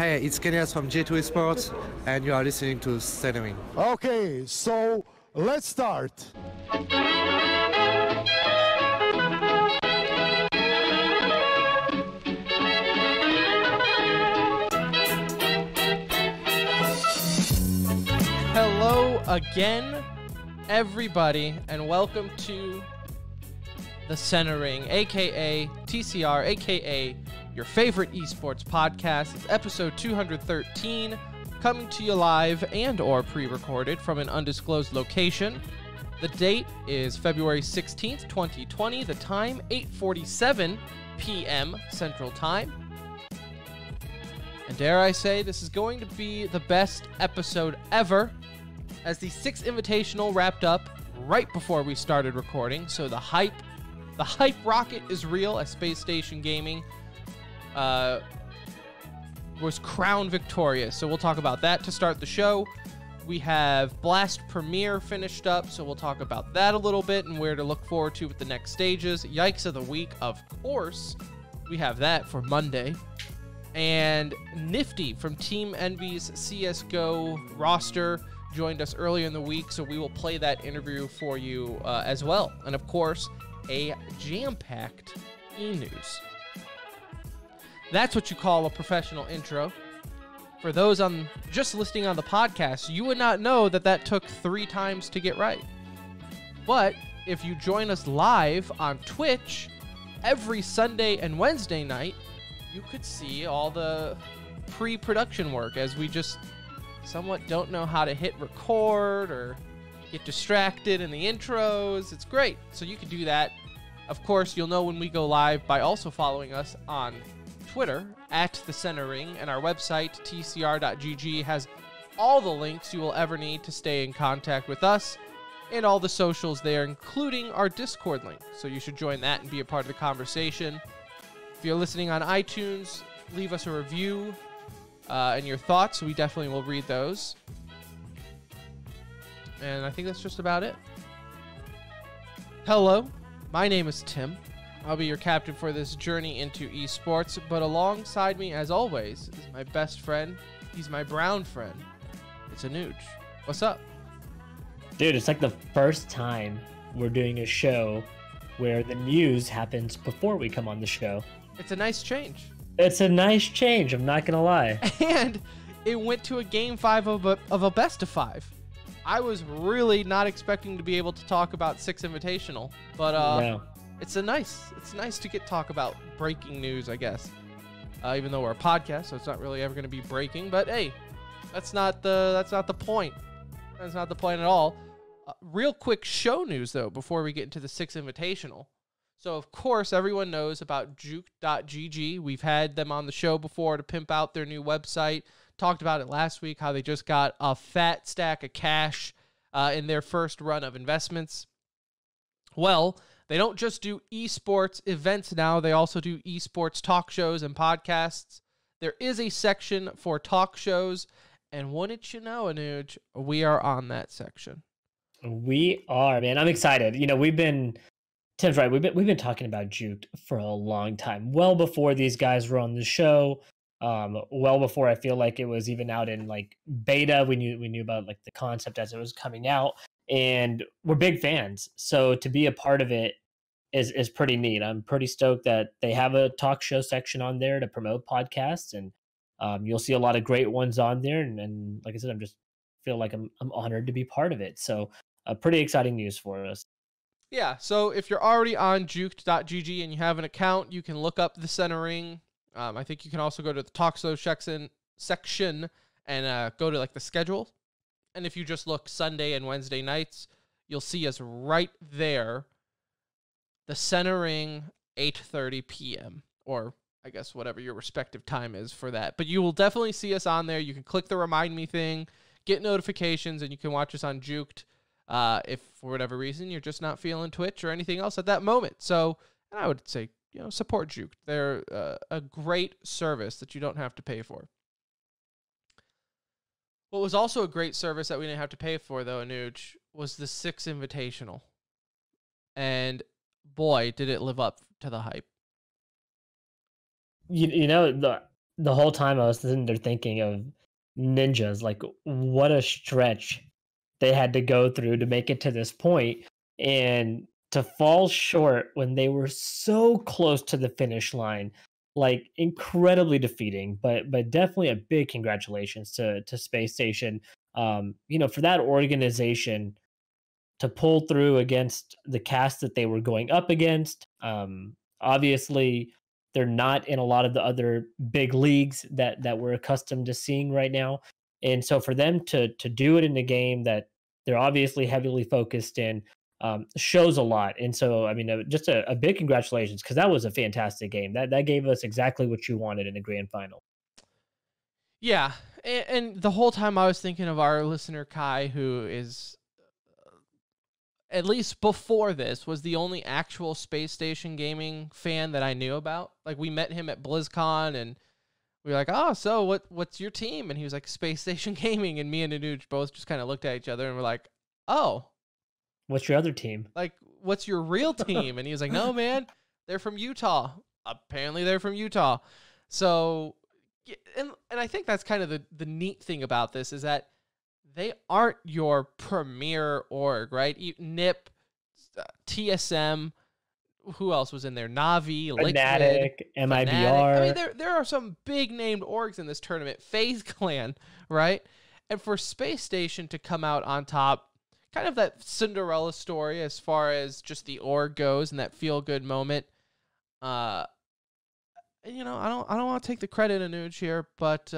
Hey, it's Kenyas from G2 Esports, and you are listening to Centering. Okay, so let's start. Hello again, everybody, and welcome to the Centering, aka TCR, aka your favorite esports podcast. It's episode 213, coming to you live and or pre-recorded from an undisclosed location. The date is February 16th, 2020. The time, 8:47 p.m. Central Time. And dare I say, this is going to be the best episode ever, as the 6th Invitational wrapped up right before we started recording. So the hype rocket is real, as Space Station Gaming was crowned victorious. So we'll talk about that to start the show. We have Blast Premier finished up, so we'll talk about that a little bit and where to look forward to with the next stages. Yikes of the week, of course. We have that for Monday. And Nifty from Team Envy's CSGO roster joined us earlier in the week, so we will play that interview for you as well. And of course, a jam-packed e-news. That's what you call a professional intro. For those just listening on the podcast, you would not know that that took 3 times to get right. But if you join us live on Twitch every Sunday and Wednesday night, you could see all the pre-production work, as we just somewhat don't know how to hit record or get distracted in the intros. It's great. So you can do that. Of course, you'll know when we go live by also following us on Twitter at the Centering, and our website tcr.gg has all the links you will ever need to stay in contact with us and all the socials there, including our Discord link. So you should join that and be a part of the conversation. If you're listening on iTunes, leave us a review and your thoughts. We definitely will read those. And I think that's just about it. Hello, my name is Tim. I'll be your captain for this journey into esports, but alongside me, as always, is my best friend. He's my brown friend. It's Anuj. What's up? Dude, it's like the first time we're doing a show where the news happens before we come on the show. It's a nice change. It's a nice change, I'm not going to lie. And it went to a Game 5 of a best of 5. I was really not expecting to be able to talk about 6 Invitational, but no. It's nice to get talk about breaking news, I guess. Even though we're a podcast, so it's not really ever going to be breaking. But hey, that's not the point. That's not the point at all. Real quick show news though, before we get into the 6th Invitational. So of course everyone knows about juke.gg. We've had them on the show before to pimp out their new website. Talked about it last week, how they just got a fat stack of cash in their first run of investments. Well, they don't just do esports events now. They also do esports talk shows and podcasts. There is a section for talk shows. And wouldn't you know, Anuj, we are on that section. We are, man. I'm excited. You know, Tim's right. We've been talking about Juked for a long time. Well before these guys were on the show. Well before I feel like it was even out in like beta. We knew about like the concept as it was coming out. And we're big fans. So to be a part of it is pretty neat. I'm pretty stoked that they have a talk show section on there to promote podcasts, and you'll see a lot of great ones on there. And like I said, I'm honored to be part of it. So pretty exciting news for us. Yeah. So if you're already on juked.gg and you have an account, you can look up the Centering. I think you can also go to the talk show section and go to like the schedule. And if you just look Sunday and Wednesday nights, you'll see us right there. The Centering, 8:30 p.m. or I guess whatever your respective time is for that. But you will definitely see us on there. You can click the remind me thing, get notifications, and you can watch us on Juked if for whatever reason you're just not feeling Twitch or anything else at that moment. So, and I would say, you know, support Juked. They're a great service that you don't have to pay for. What was also a great service that we didn't have to pay for, though, Anuj, was the 6th Invitational. And boy, did it live up to the hype. You know, the whole time I was sitting there thinking of Ninjas, like what a stretch they had to go through to make it to this point, and to fall short when they were so close to the finish line, like incredibly defeating. But definitely a big congratulations to Space Station, you know, for that organization to pull through against the cast that they were going up against. Obviously, they're not in a lot of the other big leagues that we're accustomed to seeing right now. And so for them to do it in a game that they're obviously heavily focused in, shows a lot. And so, I mean, just a big congratulations, because that was a fantastic game. That gave us exactly what you wanted in a grand final. Yeah, and the whole time I was thinking of our listener, Kai, who is, at least before this, was the only actual Space Station Gaming fan that I knew about. Like, we met him at BlizzCon, and we were like, oh, so what's your team? And he was like, Space Station Gaming. And me and Anuj both just kind of looked at each other and were like, oh. What's your other team? Like, what's your real team? And he was like, no, man, they're from Utah. Apparently they're from Utah. So, and I think that's kind of the neat thing about this is that they aren't your premier org, right? NIP, TSM, who else was in there? Navi, Liquid, Fnatic, MIBR. I mean, there are some big-named orgs in this tournament. FaZe Clan, right? And for Space Station to come out on top, kind of that Cinderella story as far as just the org goes and that feel-good moment. You know, I don't want to take the credit, Anuj, here, but...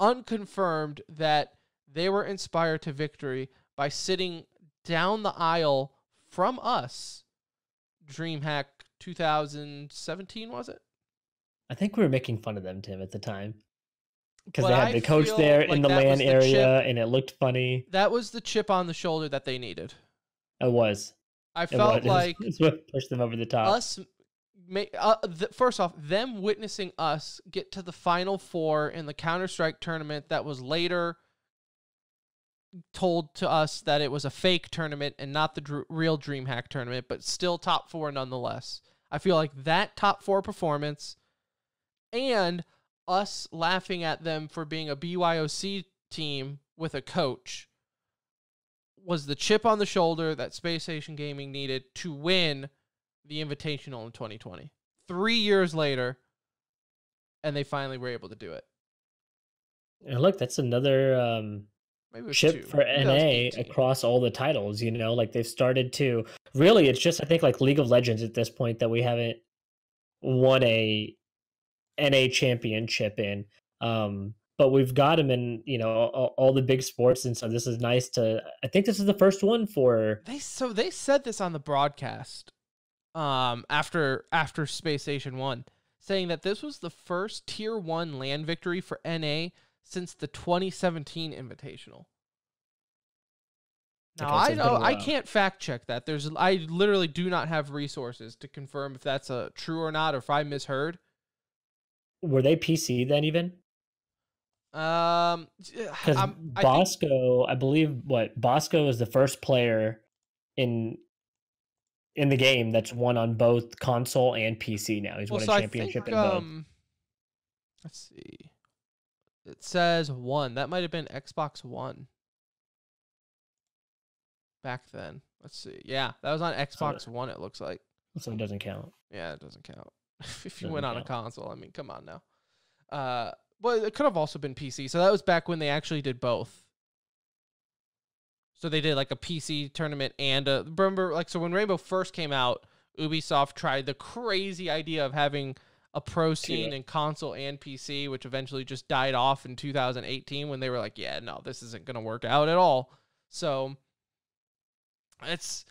unconfirmed that they were inspired to victory by sitting down the aisle from us. DreamHack 2017, was it? I think we were making fun of them, Tim, at the time. Because they had the coach there in the LAN area, and it looked funny. That was the chip on the shoulder that they needed. It was. I felt like... It's what pushed them over the top. First off, them witnessing us get to the Final Four in the Counter-Strike tournament that was later told to us that it was a fake tournament and not the real DreamHack tournament, but still top four nonetheless. I feel like that top four performance and us laughing at them for being a BYOC team with a coach was the chip on the shoulder that Space Station Gaming needed to win the Invitational in 2020. 3 years later, and they finally were able to do it. And look, that's another chip for NA across all the titles, you know? Like, they've started to... Really, it's just, I think, like League of Legends at this point that we haven't won a NA championship in. But we've got them in, you know, all the big sports, and so this is nice to... I think this is the first one for... So they said this on the broadcast. After Space Station won, saying that this was the first Tier 1 LAN victory for NA since the 2017 Invitational. Now, I can't fact check that. I literally do not have resources to confirm if that's true or not, or if I misheard. Were they PC then even? Bosco, I believe, Bosco is the first player in the game that's won on both console and PC now. He's won a championship in both. Let's see. It says one. That might have been Xbox One back then. Let's see. Yeah, that was on Xbox One, it looks like. So it doesn't count. Yeah, it doesn't count. If you went on a console, I mean, come on now. Well, it could have also been PC. So that was back when they actually did both. So they did like a PC tournament and remember, like, so when Rainbow first came out, Ubisoft tried the crazy idea of having a pro scene in console and PC, which eventually just died off in 2018 when they were like, yeah, no, this isn't going to work out at all. So it's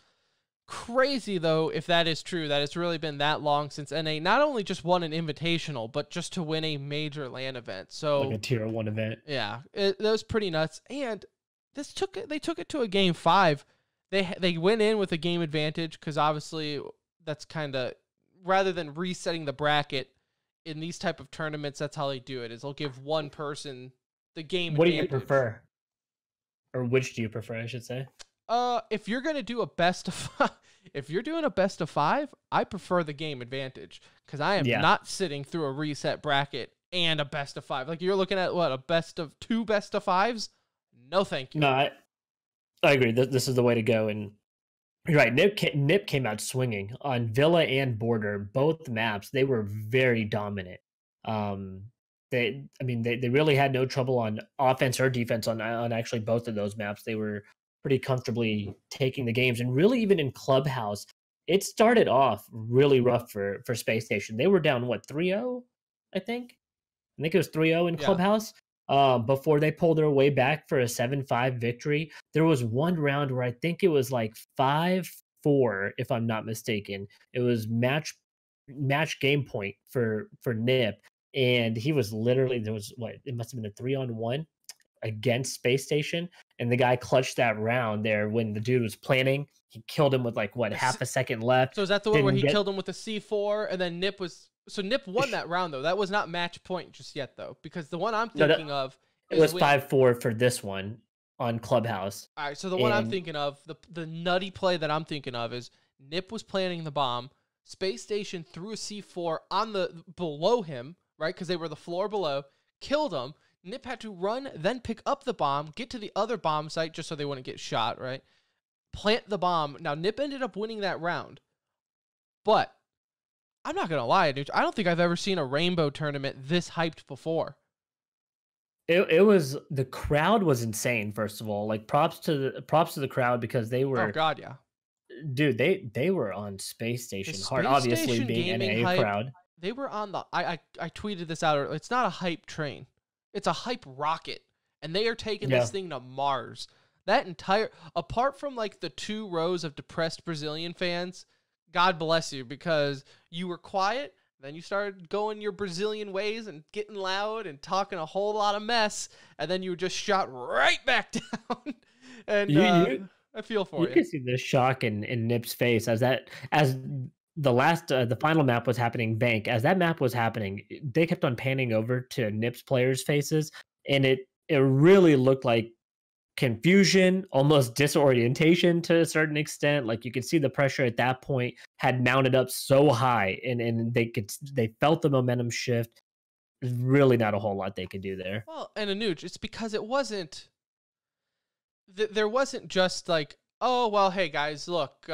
crazy, though, if that is true, that it's really been that long since NA not only just won an Invitational, but just to win a major LAN event. So like a Tier 1 event. Yeah, that was pretty nuts. And they took it to a game five. They went in with a game advantage because obviously that's kind of, rather than resetting the bracket in these type of tournaments, that's how they do it, is they'll give one person the game advantage. What do you prefer? Or which do you prefer, I should say? If you're gonna do a best of five, if you're doing a best of five, I prefer the game advantage because I am not sitting through a reset bracket and a best of five. Like you're looking at what, a best of two best of fives? No, thank you. No, I agree. This is the way to go. And you're right. NIP came out swinging on Villa and Border, both maps. They were very dominant. They really had no trouble on offense or defense on actually both of those maps. They were pretty comfortably taking the games, and really even in Clubhouse, it started off really rough for Space Station. They were down, what, 3-0, I think? I think it was 3-0 in Clubhouse before they pulled their way back for a 7-5 victory. There was one round where I think it was like 5-4, if I'm not mistaken. It was match game point for NIP, and he was literally, there was what, it must have been a 3-on-1 against Space Station, and the guy clutched that round there when the dude was planning. He killed him with like what, half a second left. So is that the one where he killed him with a C4 and then NIP was, so NIP won that round though. That was not match point just yet though, because the one I'm thinking of, it was 5-4 for this one on Clubhouse. All right, so the one I'm thinking of, the nutty play that I'm thinking of is NIP was planting the bomb. Space Station threw a C4 on below him, right? Because they were the floor below, killed him. NIP had to run, then pick up the bomb, get to the other bomb site just so they wouldn't get shot, right? Plant the bomb. Now, NIP ended up winning that round. But I'm not going to lie, dude, I don't think I've ever seen a Rainbow tournament this hyped before. It was, the crowd was insane, first of all. Like, props to the crowd, because they were... Oh, God, yeah. Dude, they were on Space Station hard, obviously being an A crowd. They were on the... I tweeted this out. It's not a hype train. It's a hype rocket, and they are taking this thing to Mars. That entire, apart from like the two rows of depressed Brazilian fans, God bless you, because you were quiet, then you started going your Brazilian ways and getting loud and talking a whole lot of mess, and then you were just shot right back down. And I feel for you. You can see the shock in Nip's face as the last, the final map was happening, Bank. As that map was happening, they kept on panning over to NIP's players' faces, and it really looked like confusion, almost disorientation to a certain extent. Like you could see the pressure at that point had mounted up so high, and they felt the momentum shift. There's really not a whole lot they could do there. Well, and Anuj, it's because it wasn't. There wasn't just like, oh well, hey guys, look,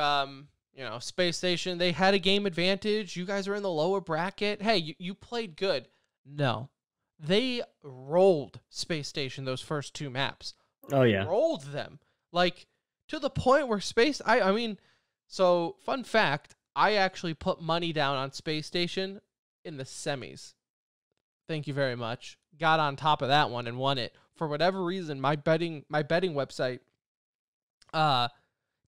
you know, Space Station, they had a game advantage. You guys are in the lower bracket. Hey, you played good. No. They rolled Space Station those first two maps. Oh, yeah. Rolled them. Like, to the point where Space... I mean, so, fun fact, I actually put money down on Space Station in the semis. Thank you very much. Got on top of that one and won it. For whatever reason, my betting website...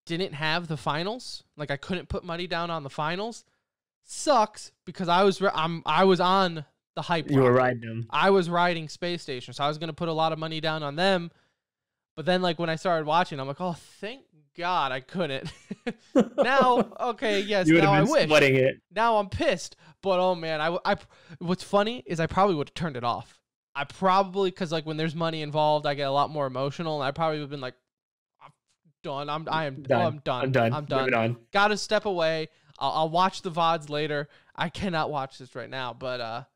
didn't have the finals. Like I couldn't put money down on the finals. Sucks, because I was on the hype. You were riding them. I was riding Space Station, so I was going to put a lot of money down on them. But then like when I started watching, I'm like, "Oh, thank God I couldn't." Now, okay, yes, now I wish. It. Now I'm pissed, but oh man, I what's funny is I probably would have turned it off. I probably, cuz like when there's money involved, I get a lot more emotional, and I probably would have been like, done. I'm done. Gotta step away. I'll watch the VODs later. I cannot watch this right now. But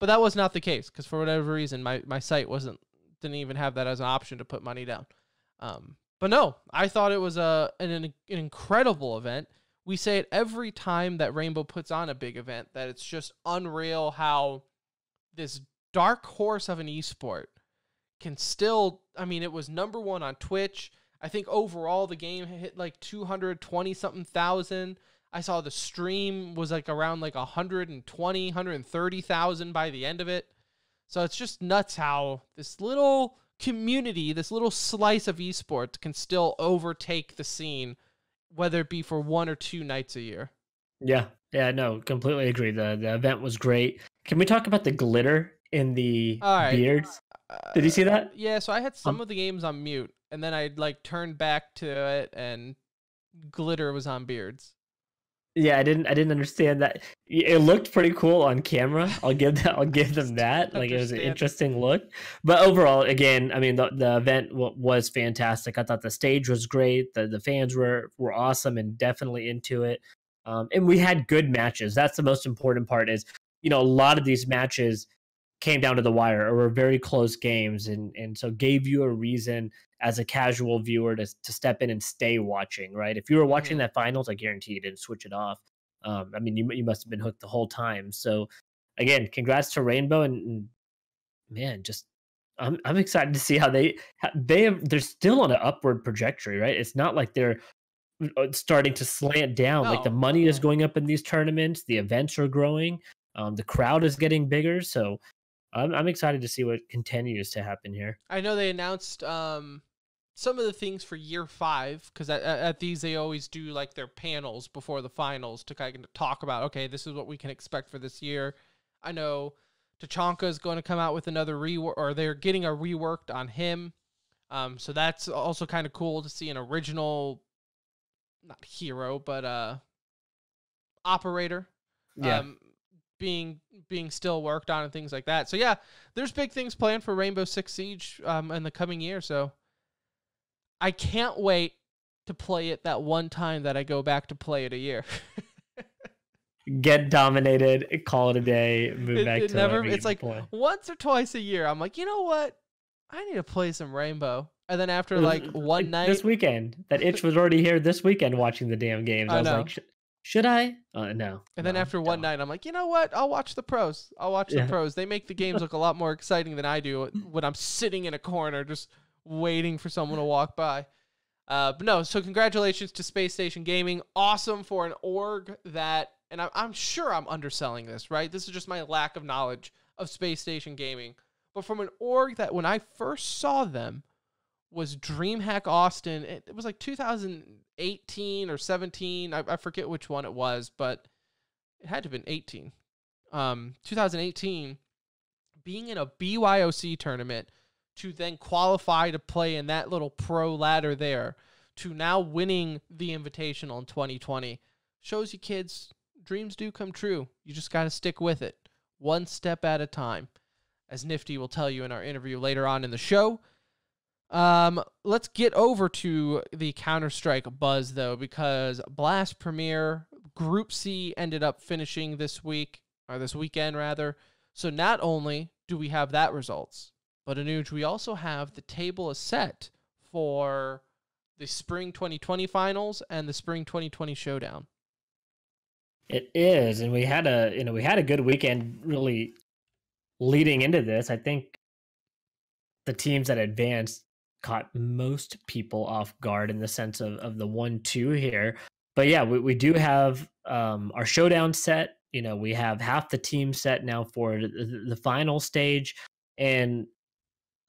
that was not the case, because for whatever reason my site didn't even have that as an option to put money down. But no, I thought it was an incredible event. We say it every time that Rainbow puts on a big event, that it's just unreal how this dark horse of an esport can still, I mean, it was number one on Twitch. I think overall the game hit like 220,000. I saw the stream was like around like 130,000 by the end of it. So it's just nuts how this little community, this little slice of esports can still overtake the scene, whether it be for one or two nights a year. Yeah. Yeah, no, completely agree. The event was great. Can we talk about the glitter in the beards? Did you see that? Yeah, so I had some of the games on mute, and then I like turned back to it, and glitter was on beards. Yeah, I didn't understand that. It looked pretty cool on camera. I'll give them that. Like, it was an interesting look. But overall, again, I mean, the event was fantastic. I thought the stage was great. The fans were awesome and definitely into it. And we had good matches. That's the most important part. Is, you know, a lot of these matches came down to the wire or were very close games, and so gave you a reason as a casual viewer to step in and stay watching, right? If you were watching that finals, I guarantee you didn't switch it off. I mean, you must have been hooked the whole time. So again, congrats to Rainbow, and man, just I'm excited to see how they're still on an upward trajectory, right? It's not like they're starting to slant down. No. Like, the money is going up in these tournaments, the events are growing, the crowd is getting bigger, so I'm excited to see what continues to happen here. I know they announced some of the things for year 5, because at these they always do like their panels before the finals to kind of talk about, okay, this is what we can expect for this year. I know Tachanka is going to come out with another rework, or they're getting a reworked on him. So that's also kind of cool to see an original, not hero, but operator. Yeah. Being still worked on and things like that. So yeah, there's big things planned for Rainbow Six Siege in the coming year. So I can't wait to play it that one time that I go back to play it a year. Get dominated, call it a day, move back to never. It's like play. Once or twice a year, I'm like, you know what? I need to play some Rainbow. And then after like one night, this weekend, that itch was already here this weekend watching the damn games. I was know. Like, should I? No. And then after one night, I'm like, you know what? I'll watch the pros. The pros. They make the games look a lot more exciting than I do when I'm sitting in a corner just waiting for someone to walk by. But no, so congratulations to Space Station Gaming. Awesome for an org that, and I'm sure I'm underselling this, right? This is just my lack of knowledge of Space Station Gaming. But from an org that when I first saw them was DreamHack Austin. It was like 2018 or 17. I forget which one it was, but it had to have been 18. 2018, being in a BYOC tournament to then qualify to play in that little pro ladder there to now winning the Invitational in 2020 shows you kids, dreams do come true. You just got to stick with it one step at a time, as Nifty will tell you in our interview later on in the show. Let's get over to the Counter-Strike buzz though, because Blast Premier Group C ended up finishing this week, or this weekend rather. So not only do we have that results, but Anuj, we also have the table is set for the spring 2020 finals and the spring 2020 showdown. It is, and we had a good weekend really leading into this. I think the teams that advanced caught most people off guard in the sense of the 1-2 here. But yeah, we do have our showdown set. You know, we have half the team set now for the final stage. And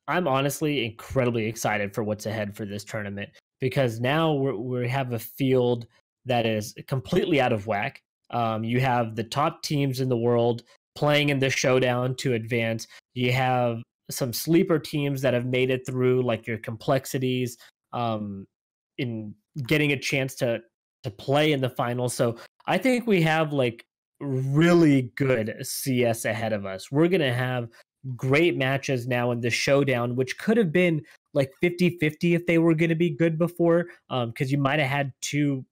I'm honestly incredibly excited for what's ahead for this tournament, because now we have a field that is completely out of whack. You have the top teams in the world playing in the showdown to advance. You have some sleeper teams that have made it through, like your complexities, in getting a chance to play in the finals. So I think we have like really good CS ahead of us. We're going to have great matches now in the showdown, which could have been like 50-50 if they were going to be good before, because you might have had two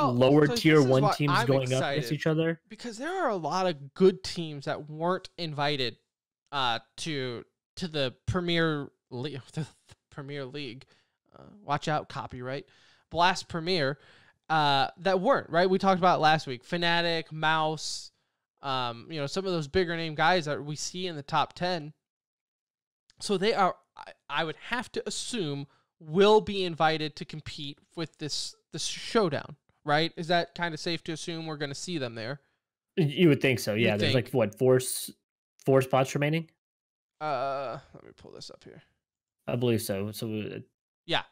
lower tier one teams going up against each other. Because there are a lot of good teams that weren't invited to the Premier League, watch out, copyright, Blast Premier, that weren't, right? We talked about last week, Fnatic, Mouse, you know, some of those bigger name guys that we see in the top 10. So they are, I would have to assume, will be invited to compete with this showdown, right? Is that kind of safe to assume we're going to see them there? You would think so, yeah. You'd There's like, what, four spots remaining? Let me pull this up here. I believe so. Yeah.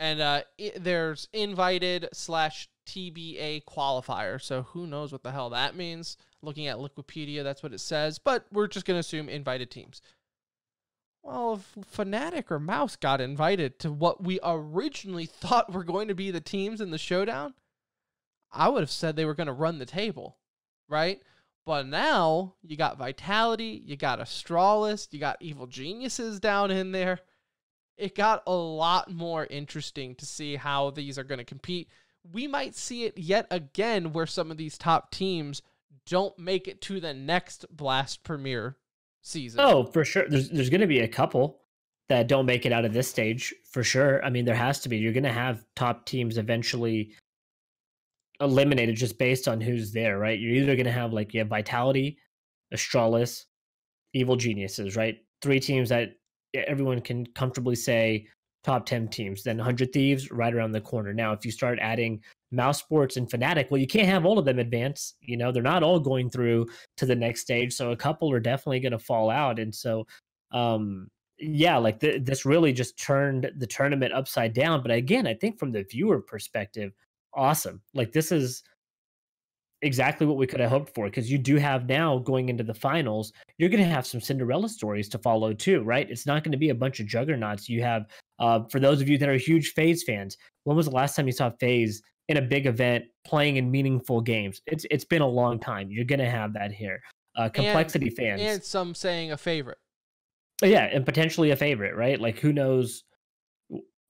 And there's invited/TBA qualifier. So who knows what the hell that means? Looking at Wikipedia, that's what it says. But we're just going to assume invited teams. Well, if Fnatic or Mouse got invited to what we originally thought were going to be the teams in the showdown, I would have said they were going to run the table, right? But now you got Vitality, you got Astralis, you got Evil Geniuses down in there. It got a lot more interesting to see how these are going to compete. We might see it yet again where some of these top teams don't make it to the next Blast Premier season. Oh, for sure. There's going to be a couple that don't make it out of this stage, for sure. I mean, there has to be. You're going to have top teams eventually eliminated just based on who's there, right? You're either going to have, like, you have Vitality, Astralis, Evil Geniuses, right? Three teams that everyone can comfortably say top 10 teams. Then 100 Thieves right around the corner. Now, if you start adding Mouse Sports and Fnatic, well, you can't have all of them advance. You know, they're not all going through to the next stage, so a couple are definitely going to fall out. And so, yeah, like this really just turned the tournament upside down. But again, I think from the viewer perspective, awesome. Like, this is exactly what we could have hoped for, because you do have now going into the finals, you're going to have some Cinderella stories to follow too, right? It's not going to be a bunch of juggernauts. You have, for those of you that are huge FaZe fans, when was the last time you saw FaZe in a big event playing in meaningful games? It's been a long time. You're going to have that here. Complexity fans. And some saying a favorite. Yeah, and potentially a favorite, right? Like, who knows?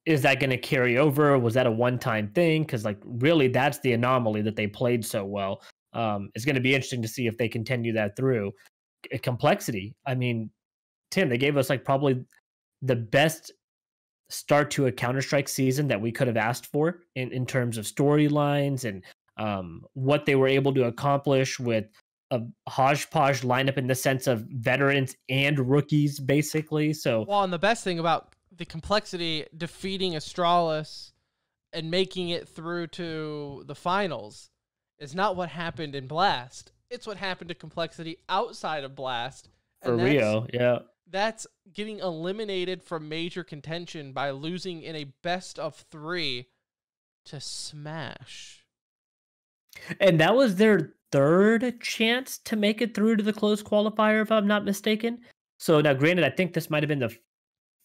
Is that going to carry over? Was that a one-time thing? Because, like, really, that's the anomaly that they played so well. It's going to be interesting to see if they continue that through. Complexity. I mean, Tim, they gave us, like, probably the best start to a Counter-Strike season that we could have asked for in terms of storylines and what they were able to accomplish with a hodgepodge lineup in the sense of veterans and rookies, basically. So, well, and the best thing about the Complexity defeating Astralis and making it through to the finals is not what happened in Blast. It's what happened to Complexity outside of Blast. And for Rio, yeah. That's getting eliminated from major contention by losing in a best-of-3 to Smash. And that was their third chance to make it through to the close qualifier, if I'm not mistaken. So now, granted, I think this might have been the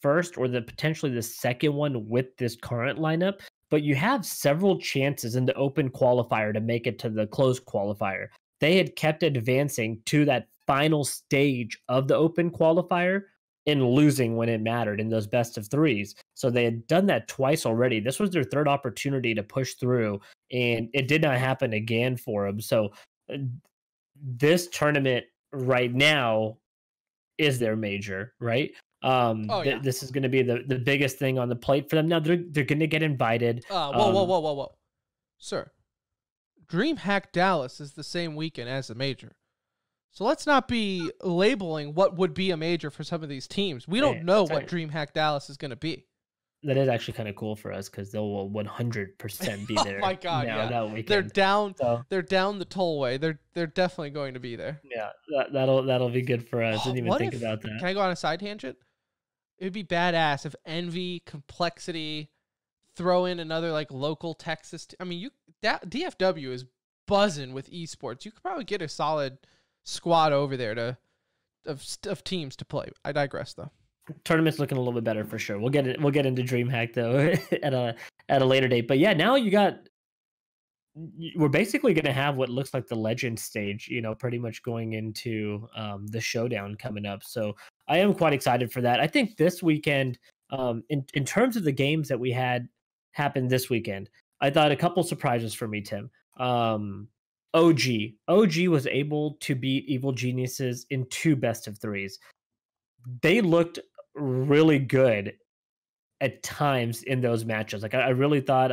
first or the potentially the second one with this current lineup, but you have several chances in the open qualifier to make it to the closed qualifier. They had kept advancing to that final stage of the open qualifier and losing when it mattered in those best-of-3s. So they had done that twice already. This was their third opportunity to push through, and it did not happen again for them. So this tournament right now is their major, right? Yeah. This is going to be the biggest thing on the plate for them. Now they're going to get invited. Whoa. Sir, DreamHack Dallas is the same weekend as the major. So let's not be labeling what would be a major for some of these teams. We don't know what DreamHack Dallas is going to be. That is actually kind of cool for us, because they'll 100% be there. Oh my god! Yeah, that weekend. They're down. So, they're down the tollway. They're definitely going to be there. Yeah, that'll be good for us. Oh, didn't even think about that. Can I go on a side tangent? It would be badass if Envy, Complexity, throw in another, like, local Texas. I mean, DFW is buzzing with esports. You could probably get a solid squad over there of teams to play. I digress, though. Tournament's looking a little bit better for sure. We'll get into DreamHack though at a later date. But yeah, now we're basically going to have what looks like the legend stage, you know, pretty much going into the showdown coming up. So I am quite excited for that. I think this weekend, in terms of the games that we had happen this weekend, I thought a couple surprises for me, Tim. OG was able to beat Evil Geniuses in 2 best-of-3s. They looked really good at times in those matches. Like, I really thought,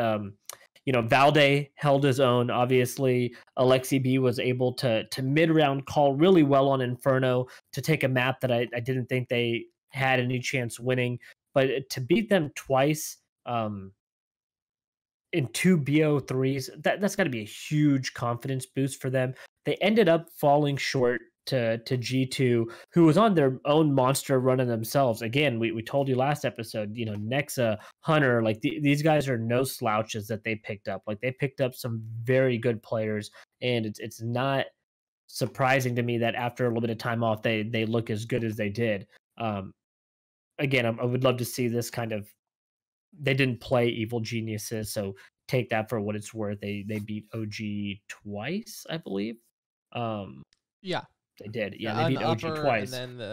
you know, Valde held his own. Obviously, Alexi B was able to mid-round call really well on Inferno to take a map that I didn't think they had any chance winning. But to beat them twice in 2 BO3s, that's got to be a huge confidence boost for them. They ended up falling short to G2, who was on their own monster running themselves. Again, we told you last episode, you know, Nexa, Hunter, like these guys are no slouches that they picked up. Like, they picked up some very good players, and it's not surprising to me that after a little bit of time off, they look as good as they did. Again, I would love to see this kind of. They didn't play Evil Geniuses, so take that for what it's worth. They beat OG twice, I believe. Yeah, they did. Yeah, they beat OG twice. And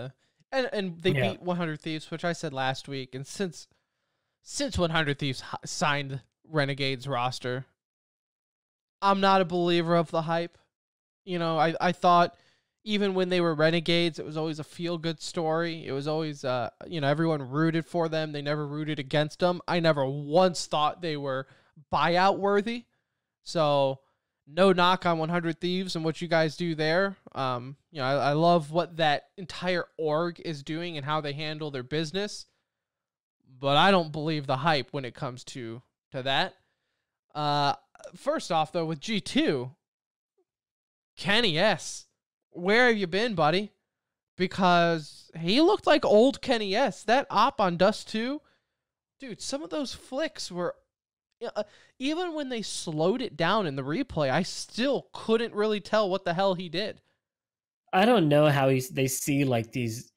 then they beat 100 Thieves, which I said last week. And since 100 Thieves signed Renegade's roster, I'm not a believer of the hype. You know, I thought even when they were Renegades, it was always a feel-good story. It was always, you know, everyone rooted for them. They never rooted against them. I never once thought they were buyout-worthy. So no knock on 100 Thieves and what you guys do there. You know, I love what that entire org is doing and how they handle their business. But I don't believe the hype when it comes to that. First off, though, with G2, Kenny S., where have you been, buddy? Because he looked like old Kenny S. That op on Dust2, dude, some of those flicks were... even when they slowed it down in the replay, I still couldn't really tell what the hell he did. I don't know how they see, like, these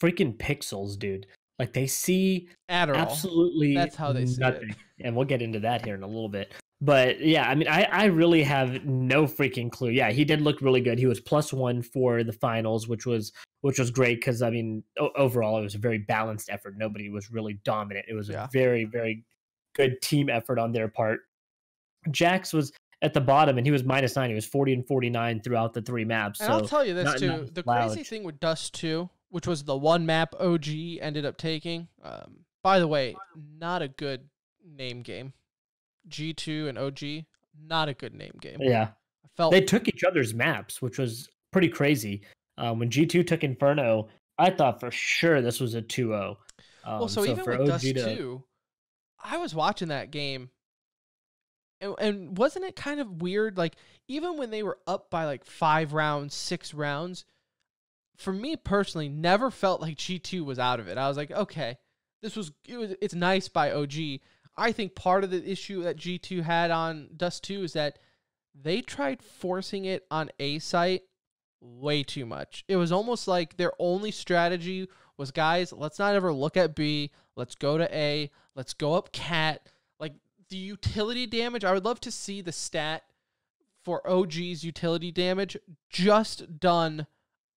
freaking pixels, dude. Like, they see Adderall. Absolutely that's how they nothing. See it. And we'll get into that here in a little bit. But, yeah, I mean, I really have no freaking clue. Yeah, he did look really good. He was +1 for the finals, which was great because, I mean, overall, it was a very balanced effort. Nobody was really dominant. It was a very, very good team effort on their part. Jax was at the bottom, and he was -9. He was 40 and 49 throughout the 3 maps. And so I'll tell you this, too. The crazy thing with Dust2, which was the 1 map OG ended up taking, by the way, not a good name game. G2 and OG, not a good name game. Yeah. I felt they took each other's maps, which was pretty crazy. When G2 took Inferno, I thought for sure this was a 2-0. Well, so even with Dust2, I was watching that game, and wasn't it kind of weird? Like, even when they were up by, like, 5 rounds, 6 rounds, for me personally, never felt like G2 was out of it. I was like, okay, it's nice by OG. I think part of the issue that G2 had on Dust2 is that they tried forcing it on A site way too much. It was almost like their only strategy was, guys, let's not ever look at B. Let's go to A. Let's go up cat. Like, the utility damage, I would love to see the stat for OG's utility damage just done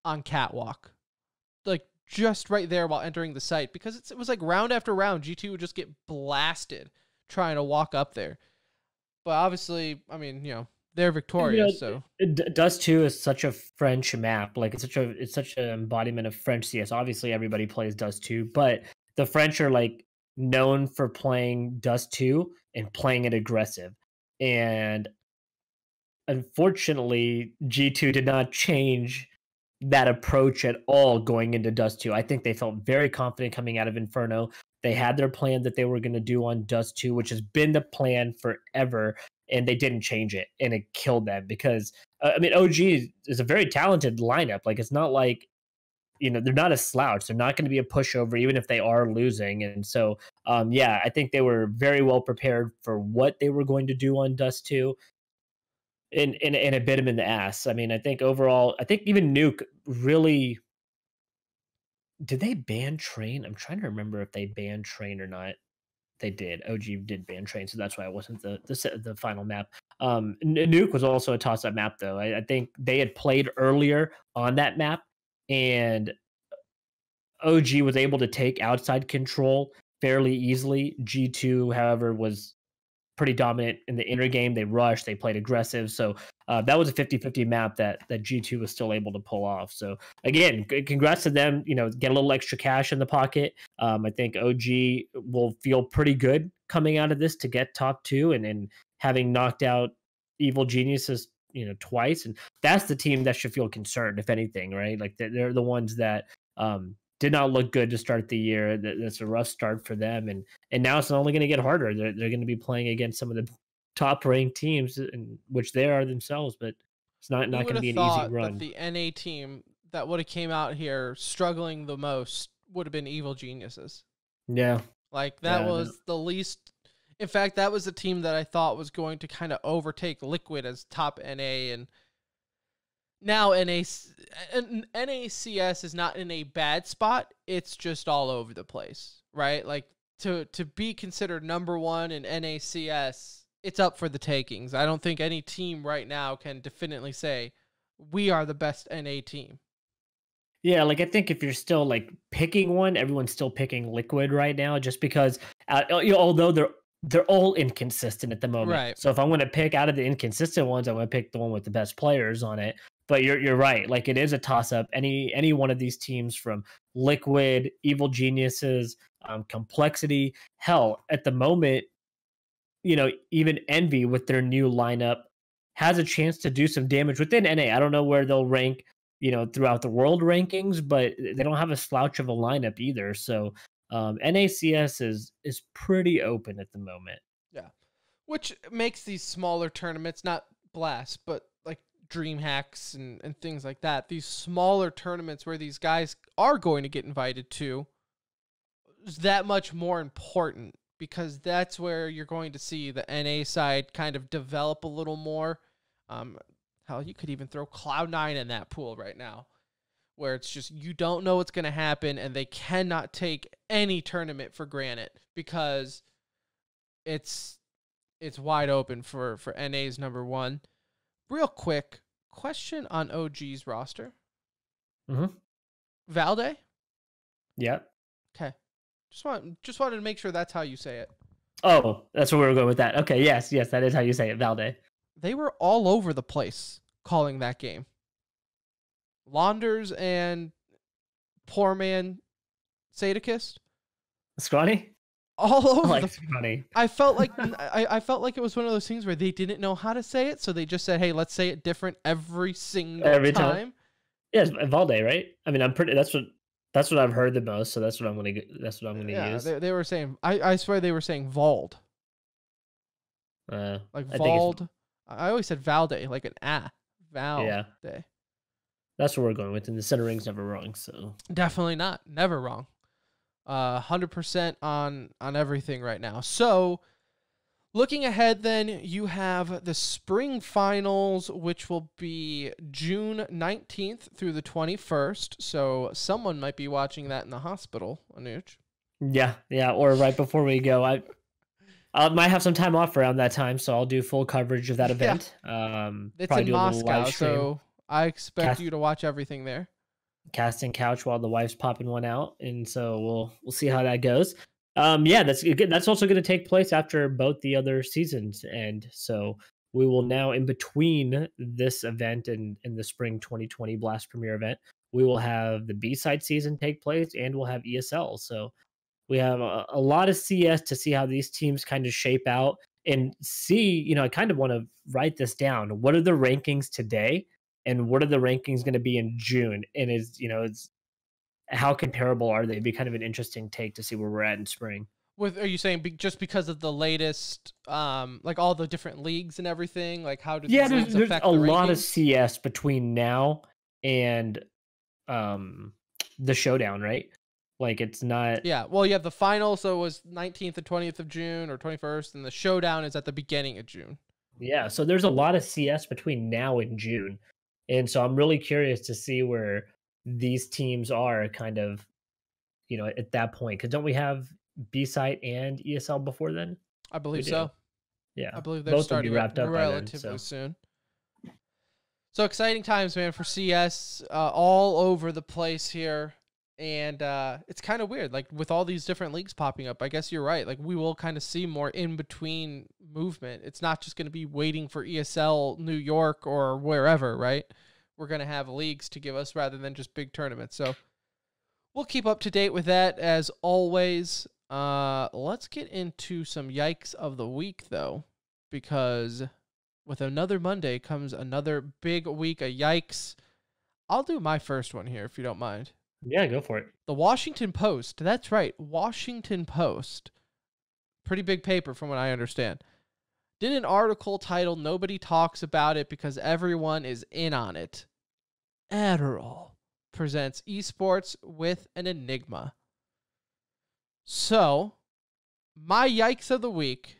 on catwalk. Like, just right there while entering the site, because it was like round after round, G2 would just get blasted trying to walk up there. But obviously, I mean, you know, they're victorious. You know, so Dust2 is such a French map, like it's such an embodiment of French CS. Obviously, everybody plays Dust2, but the French are like known for playing Dust2 and playing it aggressive. And unfortunately, G2 did not change that approach at all going into Dust2. I think they felt very confident coming out of Inferno. They had their plan that they were going to do on Dust2, which has been the plan forever, and they didn't change it, and it killed them because, I mean, OG is a very talented lineup. Like, it's not like, you know, they're not a slouch. They're not going to be a pushover, even if they are losing. And so, yeah, I think they were very well prepared for what they were going to do on Dust2. And it bit him in the ass. I mean, I think overall, I think even Nuke really... Did they ban Train? I'm trying to remember if they banned Train or not. They did. OG did ban Train, so that's why it wasn't the final map. Nuke was also a toss-up map, though. I think they had played earlier on that map, and OG was able to take outside control fairly easily. G2, however, was pretty dominant in the inner game. They rushed, they played aggressive. So that was a 50-50 map that G2 was still able to pull off. So again, congrats to them, you know, get a little extra cash in the pocket. I think OG will feel pretty good coming out of this to get top 2 and having knocked out Evil Geniuses, you know, twice. And that's the team that should feel concerned, if anything, right? Like they're the ones that did not look good to start the year. That's a rough start for them, and now it's only going to get harder. They're going to be playing against some of the top-ranked teams, in which they are themselves, but it's not going to be an easy run. The NA team that would have came out here struggling the most would have been Evil Geniuses. Yeah. Like, that was the least... In fact, that was the team that I thought was going to kind of overtake Liquid as top NA, and now NACS is not in a bad spot. It's just all over the place, right? Like, to be considered number 1 in NACS it's up for the takings. I don't think any team right now can definitely say we are the best NA team. Yeah, like I think if you're still like picking one, everyone's still picking Liquid right now, just because although they're all inconsistent at the moment. Right. So if I want to pick out of the inconsistent ones, I want to pick the one with the best players on it. But you're right. Like it is a toss up. Any one of these teams from Liquid, Evil Geniuses, Complexity, hell, at the moment, you know, even Envy with their new lineup has a chance to do some damage within NA. I don't know where they'll rank, you know, throughout the world rankings, but they don't have a slouch of a lineup either. So NACS is pretty open at the moment. Yeah, which makes these smaller tournaments, not Blast, but like DreamHacks and things like that, these smaller tournaments where these guys are going to get invited to, is that much more important, because that's where you're going to see the NA side kind of develop a little more. Hell, you could even throw Cloud9 in that pool right now, where it's just you don't know what's going to happen, and they cannot take any tournament for granted because it's wide open for NA's number one. Real quick question on OG's roster. Valde? Yeah. Okay. Just wanted to make sure that's how you say it. Oh, that's where we were going with that. Okay, yes, that is how you say it, Valde. They were all over the place calling that game. Launders and poor man Sadikist. Scrawny? All over. I felt like I felt like it was one of those things where they didn't know how to say it, so they just said, hey, let's say it different every single time. Yeah, it's Valde, right? I mean, I'm pretty that's what I've heard the most, so that's what I'm gonna use. They were saying I swear they were saying Vald. Like Vald. I always said Valde, like an ah. Valde. Yeah. That's what we're going with, and the Centering's never wrong, so definitely not. Never wrong. 100% on everything right now. So looking ahead then, you have the spring finals, which will be June 19th through the 21st. So someone might be watching that in the hospital, Anuj. Yeah, or right before we go. I might have some time off around that time, so I'll do full coverage of that event. Yeah. It's in Moscow, so I expect you to watch everything there. Casting couch while the wife's popping one out, and so we'll see how that goes. Yeah, that's also going to take place after both the other seasons, and so we will now, in between this event and in the spring 2020 Blast Premier event, we will have the B-side season take place, and we'll have ESL. So we have a lot of CS to see how these teams kind of shape out and see. You know, I kind of want to write this down. What are the rankings today? And what are the rankings going to be in June? And how comparable are they? It'd be kind of an interesting take to see where we're at in spring. Are you saying just because of the latest, like all the different leagues and everything? Like how do these leagues affect the rankings? Lot of CS between now and the showdown, right? Like it's not. Yeah, well, you have the final, so it was 19th and 20th of June or 21st, and the showdown is at the beginning of June. Yeah, so there's a lot of CS between now and June. And so I'm really curious to see where these teams are kind of, you know, at that point. Because don't we have B-Site and ESL before then? I believe so. Yeah. I believe they're both starting wrapped up relatively soon. So exciting times, man, for CS all over the place here. And it's kind of weird, like with all these different leagues popping up, I guess you're right. Like we will kind of see more in-between movement. It's not just going to be waiting for ESL New York or wherever, right? We're going to have leagues to give us rather than just big tournaments. So we'll keep up to date with that as always. Let's get into some yikes of the week though, because with another Monday comes another big week of yikes. I'll do my first one here if you don't mind. Yeah, go for it. The Washington Post. That's right. Washington Post. Pretty big paper from what I understand. Did an article titled "Nobody Talks About It Because Everyone Is In On It." Adderall presents esports with an enigma. So, my yikes of the week.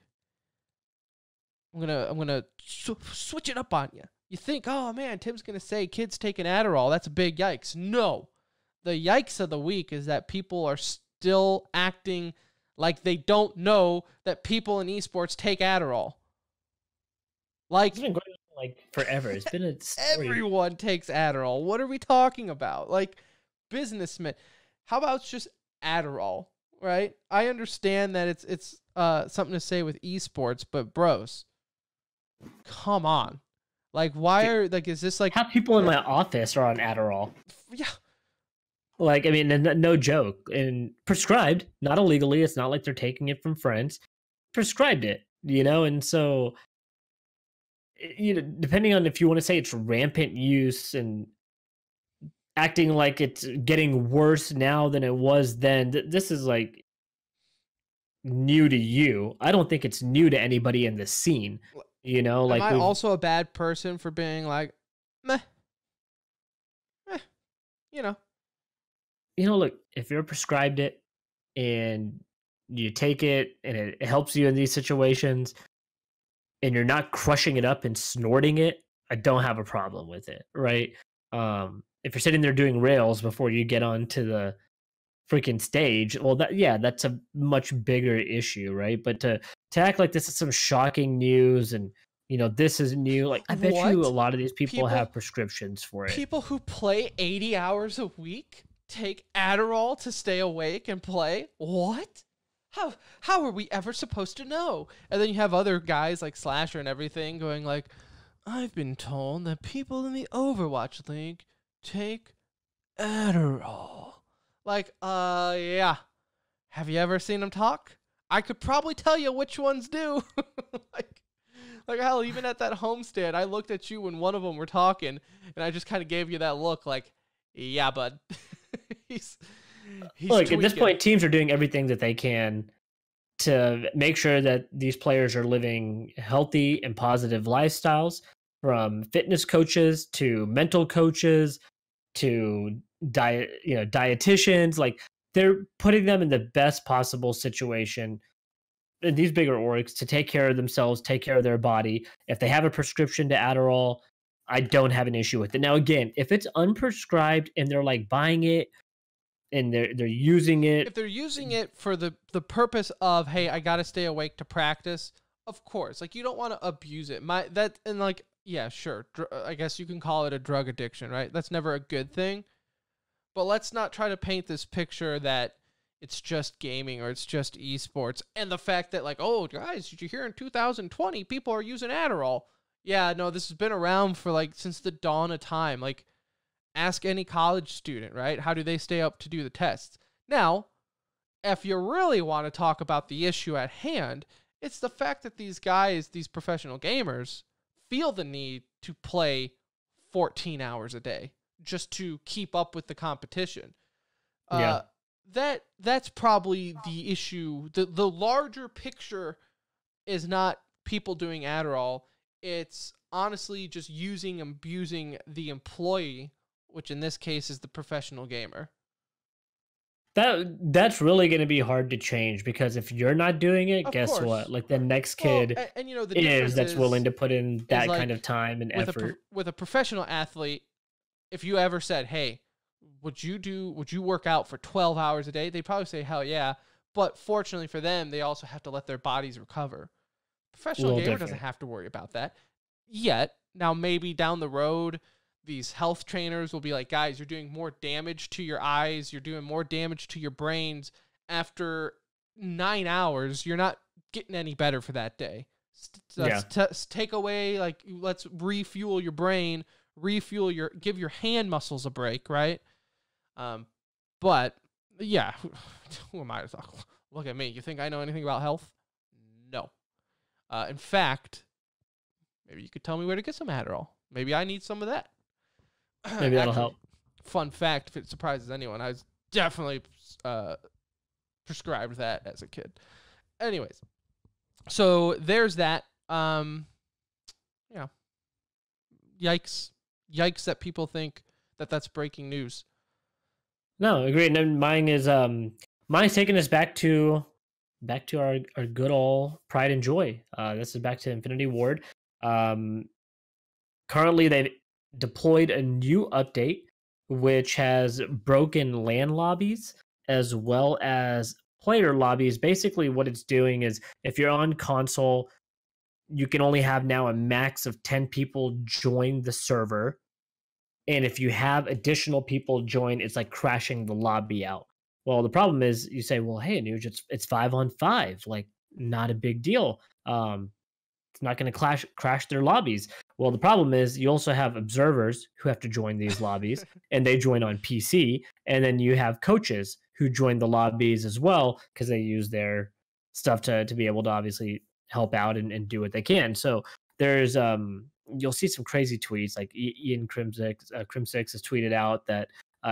I'm gonna switch it up on you. You think, oh man, Tim's gonna say kids taking Adderall. That's a big yikes. No. The yikes of the week is that people are still acting like they don't know that people in esports take Adderall. Like, it's been going on, like, forever. It's been a story. Everyone takes Adderall. What are we talking about? Like, businessmen. How about just Adderall, right? I understand that it's something to say with esports, but bros, come on. Like, why are, like, is this like... How people in my office are on Adderall. Yeah. Like, I mean, no joke. And prescribed, not illegally. It's not like they're taking it from friends. Prescribed it, you know? And so, you know, depending on if you want to say it's rampant use and acting like it's getting worse now than it was then, this is, like, new to you. I don't think it's new to anybody in the scene. You know, like, am I also a bad person for being like, meh, eh, you know? You know, look, if you're prescribed it and you take it and it helps you in these situations and you're not crushing it up and snorting it, I don't have a problem with it, right? If you're sitting there doing rails before you get onto the freaking stage, well, that, yeah, that's a much bigger issue, right? But to act like this is some shocking news and, you know, this is new, like, I bet you a lot of these people have prescriptions for it. People who play 80 hours a week take Adderall to stay awake and play? What? How are we ever supposed to know? And then you have other guys like Slasher and everything going like, I've been told that people in the Overwatch League take Adderall. Like, yeah. Have you ever seen them talk? I could probably tell you which ones do. like hell, even at that homestand, I looked at you when one of them were talking, and I just kind of gave you that look like, yeah, bud. He's look, tweaking. At this point, teams are doing everything that they can to make sure that these players are living healthy and positive lifestyles, from fitness coaches to mental coaches to dietitians. Like, they're putting them in the best possible situation in these bigger orgs to take care of themselves, take care of their body. If they have a prescription to Adderall, I don't have an issue with it. Now, again, if it's unprescribed and they're like buying it and they're using it, if they're using it for the purpose of, hey, I got to stay awake to practice, of course, like, you don't want to abuse it. Yeah, sure. I guess you can call it a drug addiction, right? That's never a good thing. But let's not try to paint this picture that it's just gaming or it's just esports. And the fact that, like, oh, guys, did you hear in 2020 people are using Adderall? Yeah, no, this has been around for, like, since the dawn of time. Like, ask any college student, right? How do they stay up to do the tests? Now, if you really want to talk about the issue at hand, it's the fact that these guys, these professional gamers, feel the need to play 14 hours a day just to keep up with the competition. Yeah. That's probably the issue. The larger picture is not people doing Adderall. It's honestly just using and abusing the employee, which in this case is the professional gamer. That's really going to be hard to change, because if you're not doing it, guess what? Like, the next kid that's willing to put in that kind of time and effort. With a professional athlete, if you ever said, hey, would you work out for 12 hours a day? They'd probably say, hell yeah. But fortunately for them, they also have to let their bodies recover. Professional gamer doesn't have to worry about that yet. Now, maybe down the road, these health trainers will be like, guys, you're doing more damage to your eyes. You're doing more damage to your brains. After 9 hours, you're not getting any better for that day. Take away, like, let's refuel your brain, give your hand muscles a break. Right. But yeah, who am I to talk? Look at me. You think I know anything about health? No. In fact, maybe you could tell me where to get some Adderall. Maybe I need some of that. Maybe that'll help. Fun fact, if it surprises anyone, I was definitely prescribed that as a kid. Anyways, so there's that. Yeah. Yikes. Yikes that people think that that's breaking news. No, agreed. And mine's taking us back to our good old Pride and Joy. This is back to Infinity Ward. Currently, they've deployed a new update, which has broken LAN lobbies as well as player lobbies. Basically, what it's doing is, if you're on console, you can only have now a max of 10 people join the server. And if you have additional people join, it's like crashing the lobby out. Well, the problem is you say, well, hey, Anuj, it's 5-on-5. Like, not a big deal. It's not going to crash their lobbies. Well, the problem is you also have observers who have to join these lobbies, and they join on PC. And then you have coaches who join the lobbies as well, because they use their stuff to be able to obviously help out and do what they can. So there's... you'll see some crazy tweets like Ian Crimsix has tweeted out that,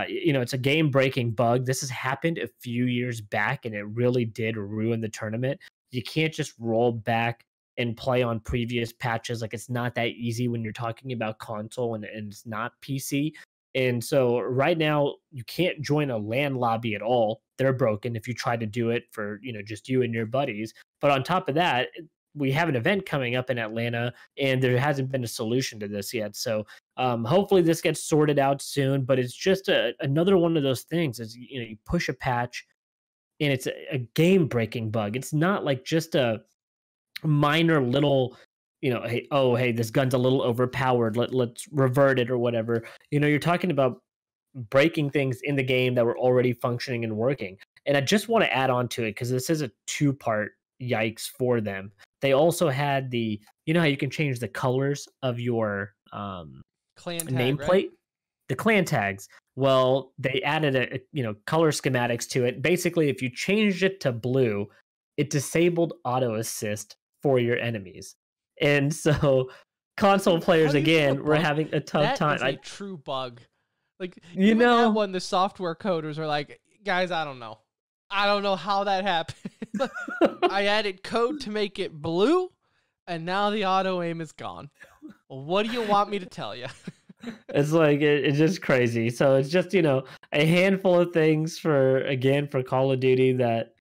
you know, it's a game breaking bug. This has happened a few years back and it really did ruin the tournament. You can't just roll back and play on previous patches. Like, it's not that easy when you're talking about console and it's not PC. And so right now you can't join a LAN lobby at all. They're broken if you try to do it for, you know, just you and your buddies. But on top of that, we have an event coming up in Atlanta, and there hasn't been a solution to this yet. So hopefully this gets sorted out soon, but it's just another one of those things is, you know, you push a patch and it's a game breaking bug. It's not like just a minor little, you know, hey, oh, hey, this gun's a little overpowered. Let's revert it or whatever. You know, you're talking about breaking things in the game that were already functioning and working. And I just want to add on to it, because this is a two-part yikes for them. They also had the, you know how you can change the colors of your clan tag, nameplate, right? The clan tags. Well, they added a, you know, color schematics to it. Basically, if you changed it to blue, it disabled auto assist for your enemies, and so console players again were having a tough time. That is a true bug. Like, you know, when the software coders are like, guys, I don't know how that happened. I added code to make it blue, and now the auto aim is gone. Well, what do you want me to tell you? It's like, it's just crazy. So it's just, you know, a handful of things for Call of Duty that,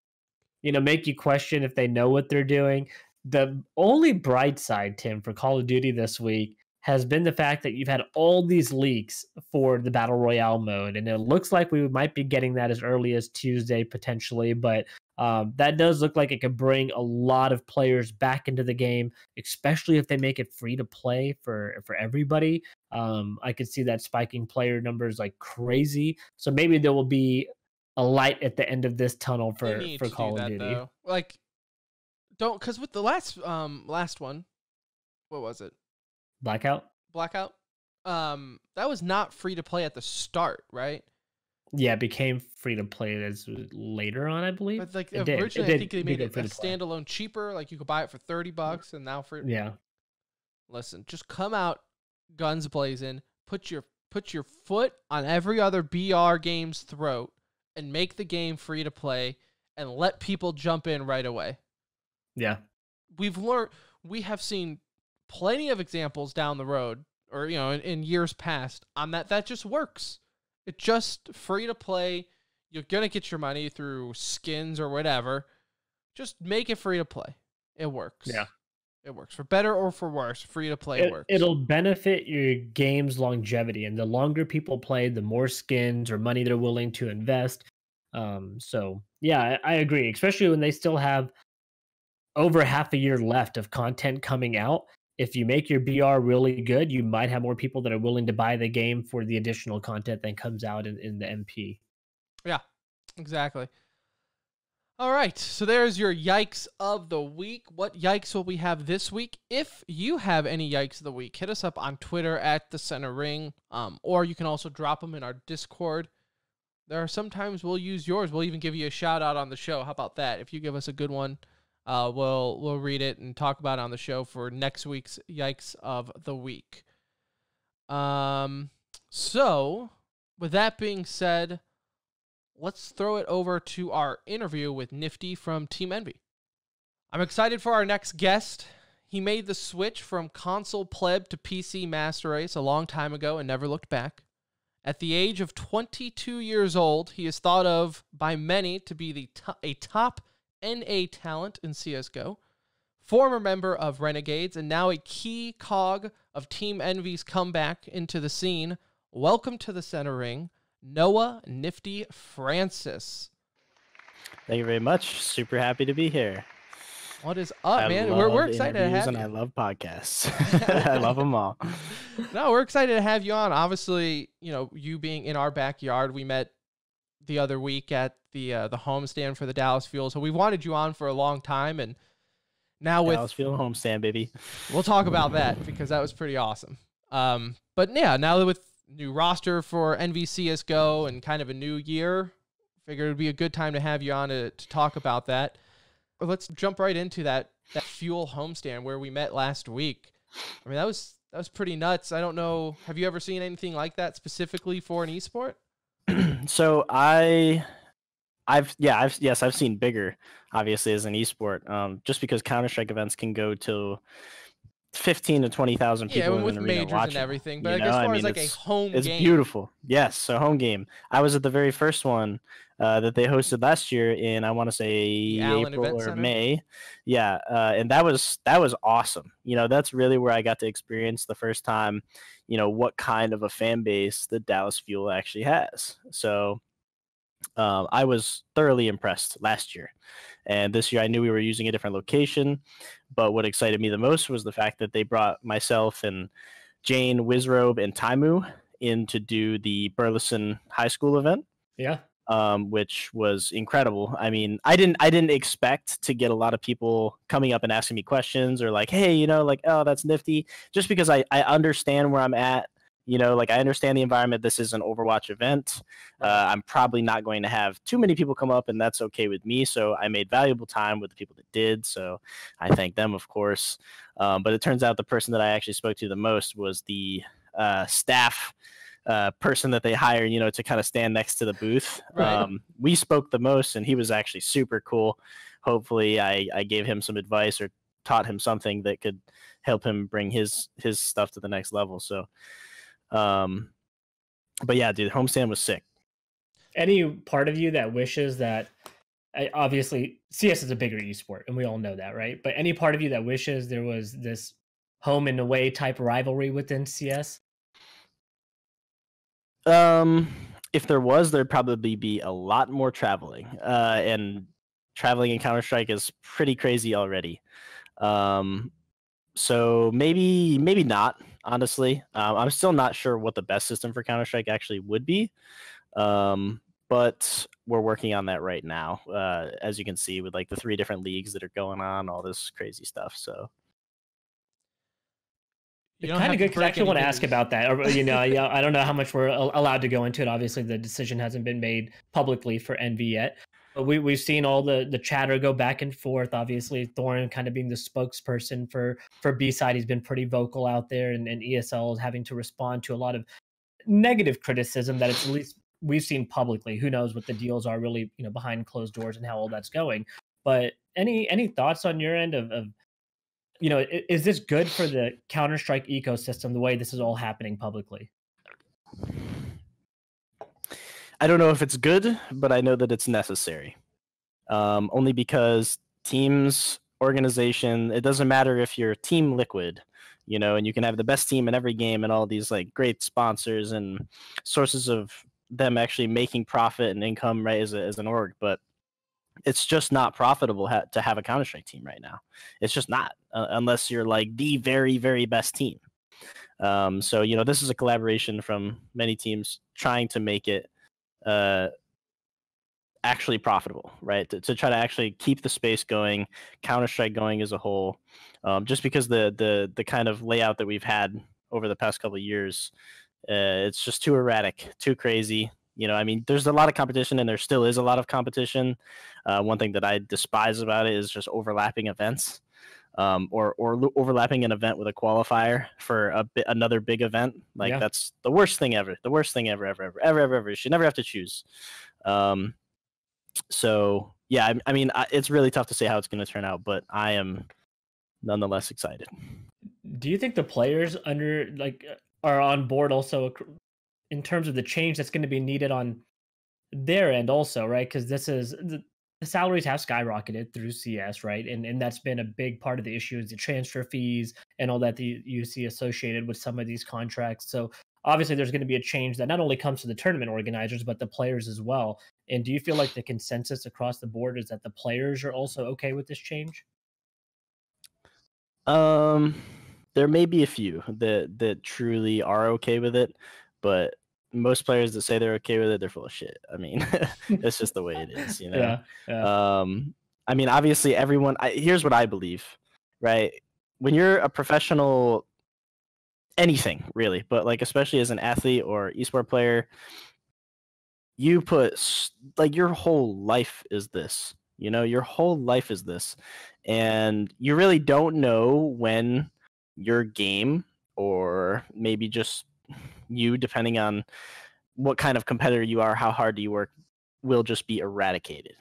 you know, make you question if they know what they're doing. The only bright side, Tim, for Call of Duty this week has been the fact that you've had all these leaks for the Battle Royale mode. And it looks like we might be getting that as early as Tuesday, potentially. But that does look like it could bring a lot of players back into the game, especially if they make it free to play for everybody. I could see that spiking player numbers like crazy. So maybe there will be a light at the end of this tunnel for Call of Duty. Though. Like, don't, because with the last one, what was it? Blackout. That was not free to play at the start, right? Yeah, it became free to play as later on, I believe. But like originally, I think they made it a standalone cheaper. Like, you could buy it for $30, and now for yeah. Listen, just come out guns blazing. Put your foot on every other BR game's throat, and make the game free to play, and let people jump in right away. Yeah, we've learned. We have seen plenty of examples down the road, or, you know, in years past, on that just works. It's just free to play. You're going to get your money through skins or whatever. Just make it free to play. It works. Yeah. It works for better or for worse. Free to play works. It'll benefit your game's longevity. And the longer people play, the more skins or money they're willing to invest. So yeah, I agree. Especially when they still have over half a year left of content coming out. If you make your BR really good, you might have more people that are willing to buy the game for the additional content that comes out in the MP. Yeah, exactly. All right, so there's your yikes of the week. What yikes will we have this week? If you have any yikes of the week, hit us up on Twitter at the Centering, or you can also drop them in our Discord. There are sometimes we'll use yours. We'll even give you a shout out on the show. How about that? If you give us a good one, we'll read it and talk about it on the show for next week's Yikes of the Week. So, with that being said, let's throw it over to our interview with Nifty from Team Envy. I'm excited for our next guest. He made the switch from console pleb to PC master race a long time ago and never looked back. At the age of 22 years old, he is thought of by many to be a top NA talent in CSGO, former member of Renegades, and now a key cog of Team Envy's comeback into the scene. Welcome to the Centering, Noah Nifty Francis. Thank you very much. Super happy to be here. What is up, man? We're excited to have you. And I love podcasts. I love them all. No, we're excited to have you on. Obviously, you know, you being in our backyard, we met the other week at the homestand for the Dallas Fuel. So we wanted you on for a long time, and now with Dallas Fuel homestand, baby. We'll talk about that because that was pretty awesome. But yeah, now with new roster for NVCSGO and kind of a new year, figured it'd be a good time to have you on to talk about that. Let's jump right into that Fuel homestand where we met last week. I mean, that was pretty nuts. I don't know. Have you ever seen anything like that specifically for an esport? So I've seen bigger, obviously, as an esport, just because Counter-Strike events can go to 15,000 to 20,000 people. Yeah, with majors and everything. But as far as like a home game, it's beautiful. Yes, so home game. I was at the very first one that they hosted last year in, I want to say, April or May. Yeah, and that was awesome. You know, that's really where I got to experience the first time, you know, what kind of a fan base the Dallas Fuel actually has. So I was thoroughly impressed last year. And this year I knew we were using a different location, but what excited me the most was the fact that they brought myself and Jane, Wizrobe, and Taimu in to do the Burleson High School event. Yeah. Which was incredible. I mean, I didn't expect to get a lot of people coming up and asking me questions or like, hey, you know, like, oh, that's nifty. Just because I understand where I'm at. You know, like, I understand the environment. This is an Overwatch event. I'm probably not going to have too many people come up, and that's okay with me. So I made valuable time with the people that did. So I thank them, of course. But it turns out the person that I actually spoke to the most was the staff person that they hired, you know, to kind of stand next to the booth. Right. We spoke the most, and he was actually super cool. Hopefully I gave him some advice or taught him something that could help him bring his stuff to the next level. So... but yeah, dude, homestand was sick. Any part of you that wishes that, obviously CS is a bigger esport and we all know that, right? But any part of you that wishes there was this home and away type rivalry within CS? If there was, there'd probably be a lot more traveling, and traveling in Counter-Strike is pretty crazy already. So maybe not. Honestly, I'm still not sure what the best system for Counter-Strike actually would be, but we're working on that right now, as you can see with like the 3 different leagues that are going on, all this crazy stuff. So it's kind of good because I actually want to ask about that. Or, you know, yeah, I don't know how much we're allowed to go into it. Obviously, the decision hasn't been made publicly for Envy yet. But we've seen all the chatter go back and forth. Obviously, Thorin kind of being the spokesperson for B-Side. He's been pretty vocal out there, and ESL is having to respond to a lot of negative criticism that it's at least we've seen publicly. Who knows what the deals are really, you know, behind closed doors and how all that's going. But any thoughts on your end of you know, is this good for the Counter-Strike ecosystem, the way this is all happening publicly? I don't know if it's good, but I know that it's necessary. Only because teams, organization, it doesn't matter if you're Team Liquid, you know, and you can have the best team in every game and all these like great sponsors and sources of them actually making profit and income, right, as an org. But it's just not profitable to have a Counter-Strike team right now. It's just not, unless you're like the very, very best team. So, you know, this is a collaboration from many teams trying to make it actually profitable, right? To try to actually keep the space going, Counter-Strike going as a whole, just because the kind of layout that we've had over the past couple of years, it's just too erratic, too crazy. You know, I mean, there's a lot of competition, and there still is a lot of competition. One thing that I despise about it is just overlapping events, or overlapping an event with a qualifier for another big event. Like, yeah. That's the worst thing ever. The worst thing ever, ever, ever, ever, ever, ever. You should never have to choose. So yeah, I mean, it's really tough to say how it's going to turn out, but I am nonetheless excited. Do you think the players are on board also in terms of the change that's going to be needed on their end also, right? Because this is the salaries have skyrocketed through CS, right? And that's been a big part of the issue, is the transfer fees and all that you see associated with some of these contracts. So obviously there's going to be a change that not only comes to the tournament organizers, but the players as well. And do you feel like the consensus across the board is that the players are also okay with this change? There may be a few that truly are okay with it, but most players that say they're okay with it, they're full of shit. I mean, it's just the way it is, you know? Yeah. I mean, obviously everyone, here's what I believe, right? When you're a professional, anything really, but like, especially as an athlete or eSport player, you put like your whole life is this, you know, your whole life is this, and you really don't know when your game, or maybe just you, depending on what kind of competitor you are, how hard you work, will just be eradicated.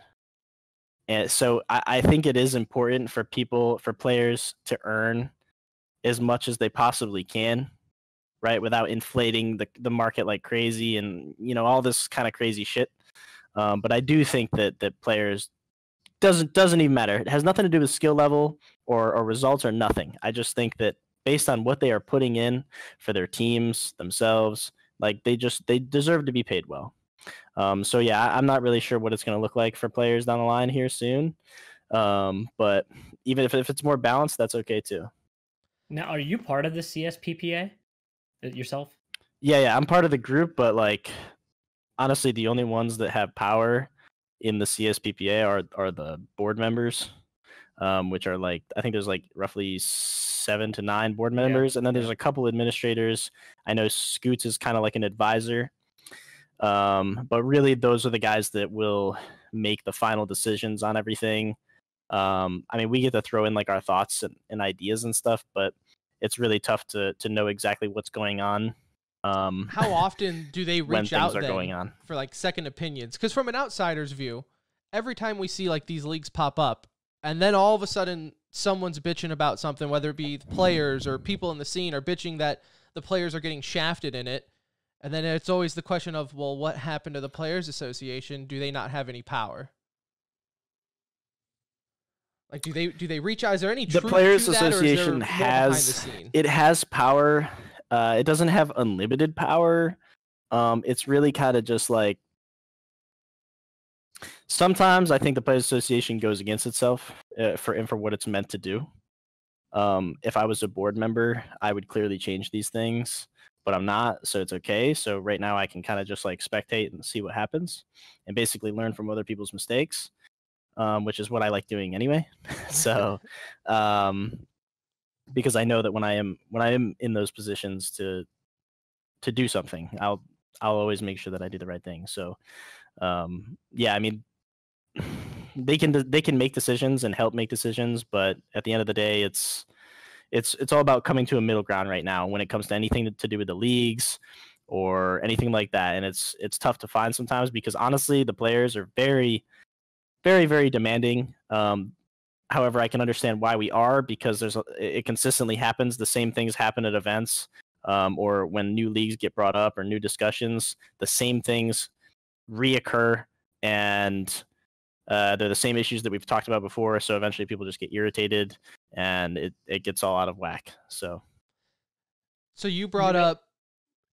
And so I think it is important for people, for players to earn as much as they possibly can, right, without inflating the market like crazy and, you know, all this kind of crazy shit. But I do think that players, doesn't even matter. It has nothing to do with skill level or results or nothing. I just think that based on what they are putting in for their teams, themselves, like they deserve to be paid well. So yeah, I'm not really sure what it's going to look like for players down the line here soon. But even if it's more balanced, that's okay too. Now, are you part of the CSPPA yourself? Yeah, I'm part of the group, but like honestly, the only ones that have power in the CSPPA are the board members, which are like, I think there's like roughly 7 to 9 board members, and then there's a couple administrators. I know Scoots is kind of like an advisor, but really those are the guys that will make the final decisions on everything. I mean, we get to throw in like our thoughts and ideas and stuff, but it's really tough to know exactly what's going on. How often do they reach out for like second opinions? Because from an outsider's view, every time we see like these leaks pop up, and then all of a sudden someone's bitching about something, whether it be players or people in the scene are bitching that the players are getting shafted in it, and then it's always the question of, well, what happened to the Players Association? Do they not have any power? Like, do they reach out? Is there any truth to that, or is there more behind the scene? It has power. It doesn't have unlimited power. It's really kind of just like, sometimes I think the Players Association goes against itself for what it's meant to do. If I was a board member, I would clearly change these things, but I'm not, so it's okay. So right now I can kind of just like spectate and see what happens and basically learn from other people's mistakes, which is what I like doing anyway. So, because I know that when I am in those positions to do something, I'll always make sure that I do the right thing. So yeah, I mean, they can make decisions and help make decisions, but at the end of the day, it's all about coming to a middle ground right now when it comes to anything to do with the leagues or anything like that. And it's tough to find sometimes, because honestly, the players are very, very, very demanding. However, I can understand why we are, because it consistently happens. The same things happen at events, or when new leagues get brought up or new discussions. The same things reoccur, and they're the same issues that we've talked about before. So eventually, people just get irritated, and it gets all out of whack. So you brought up,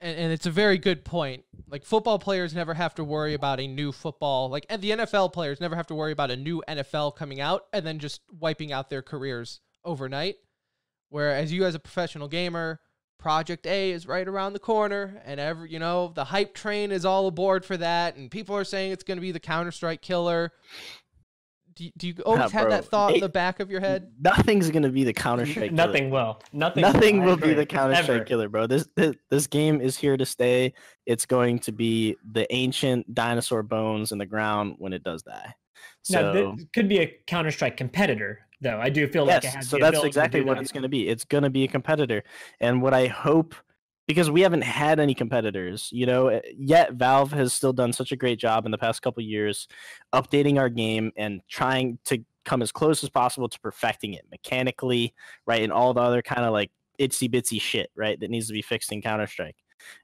and it's a very good point. Like, football players never have to worry about a new football. Like, and the NFL players never have to worry about a new NFL coming out and then just wiping out their careers overnight. Whereas you, as a professional gamer, Project A is right around the corner, and you know, the hype train is all aboard for that. And people are saying it's going to be the Counter-Strike killer. Do you always have that thought in the back of your head? Nothing's going to be the Counter-Strike killer. Nothing will be the Counter-Strike killer, bro. This game is here to stay. It's going to be the ancient dinosaur bones in the ground when it does die. So, now, this could be a Counter-Strike competitor, though. I do feel like it has to be. So that's exactly what it's going to be. It's going to be a competitor. And what I hope, because we haven't had any competitors, you know, yet Valve has still done such a great job in the past couple of years updating our game and trying to come as close as possible to perfecting it mechanically, right, and all the other kind of like itsy-bitsy shit, right, that needs to be fixed in Counter-Strike.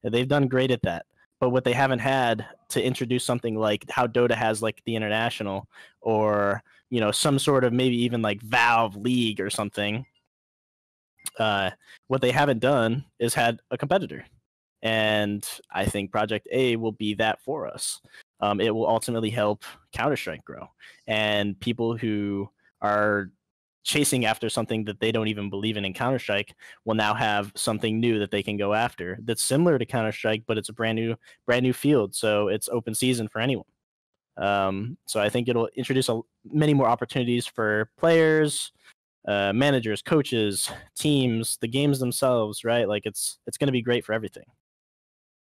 And they've done great at that. But what they haven't had to introduce something like how Dota has, like, the International, or, you know, some sort of maybe even like Valve League or something. What they haven't done is had a competitor, and I think Project A will be that for us. It will ultimately help Counter-Strike grow, and people who are chasing after something that they don't even believe in Counter-Strike will now have something new that they can go after that's similar to Counter-Strike, but it's a brand new field, so it's open season for anyone. So I think it'll introduce many more opportunities for players, managers, coaches, teams, the games themselves, right? Like it's going to be great for everything.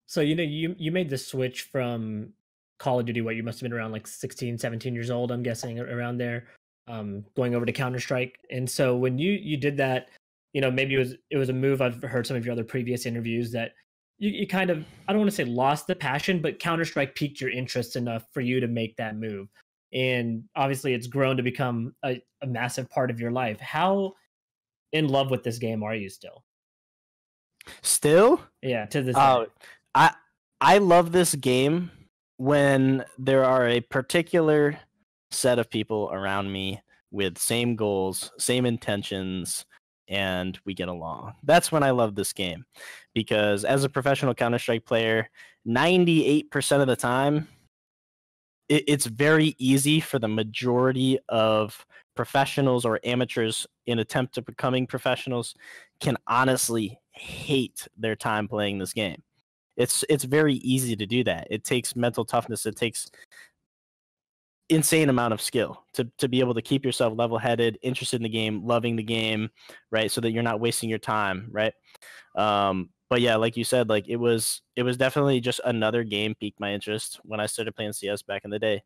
So, you know, you made the switch from Call of Duty, what, you must have been around like 16, 17 years old, I'm guessing, around there, going over to Counter-Strike. And so when you did that, you know, maybe it was a move. I've heard some of your other previous interviews that you kind of, I don't want to say lost the passion, but Counter-Strike piqued your interest enough for you to make that move. And obviously it's grown to become a massive part of your life. How in love with this game are you still? Still? Yeah, to this day. I love this game when there are a particular set of people around me with same goals, same intentions, and we get along. That's when I love this game, because as a professional Counter-Strike player, 98% of the time, it's very easy for the majority of professionals or amateurs in attempt to becoming professionals can honestly hate their time playing this game. It's very easy to do that. It takes mental toughness. It takes insane amount of skill to be able to keep yourself level-headed, interested in the game, loving the game, right? So that you're not wasting your time, right? But yeah, like you said, like it was definitely just another game piqued my interest when I started playing CS back in the day.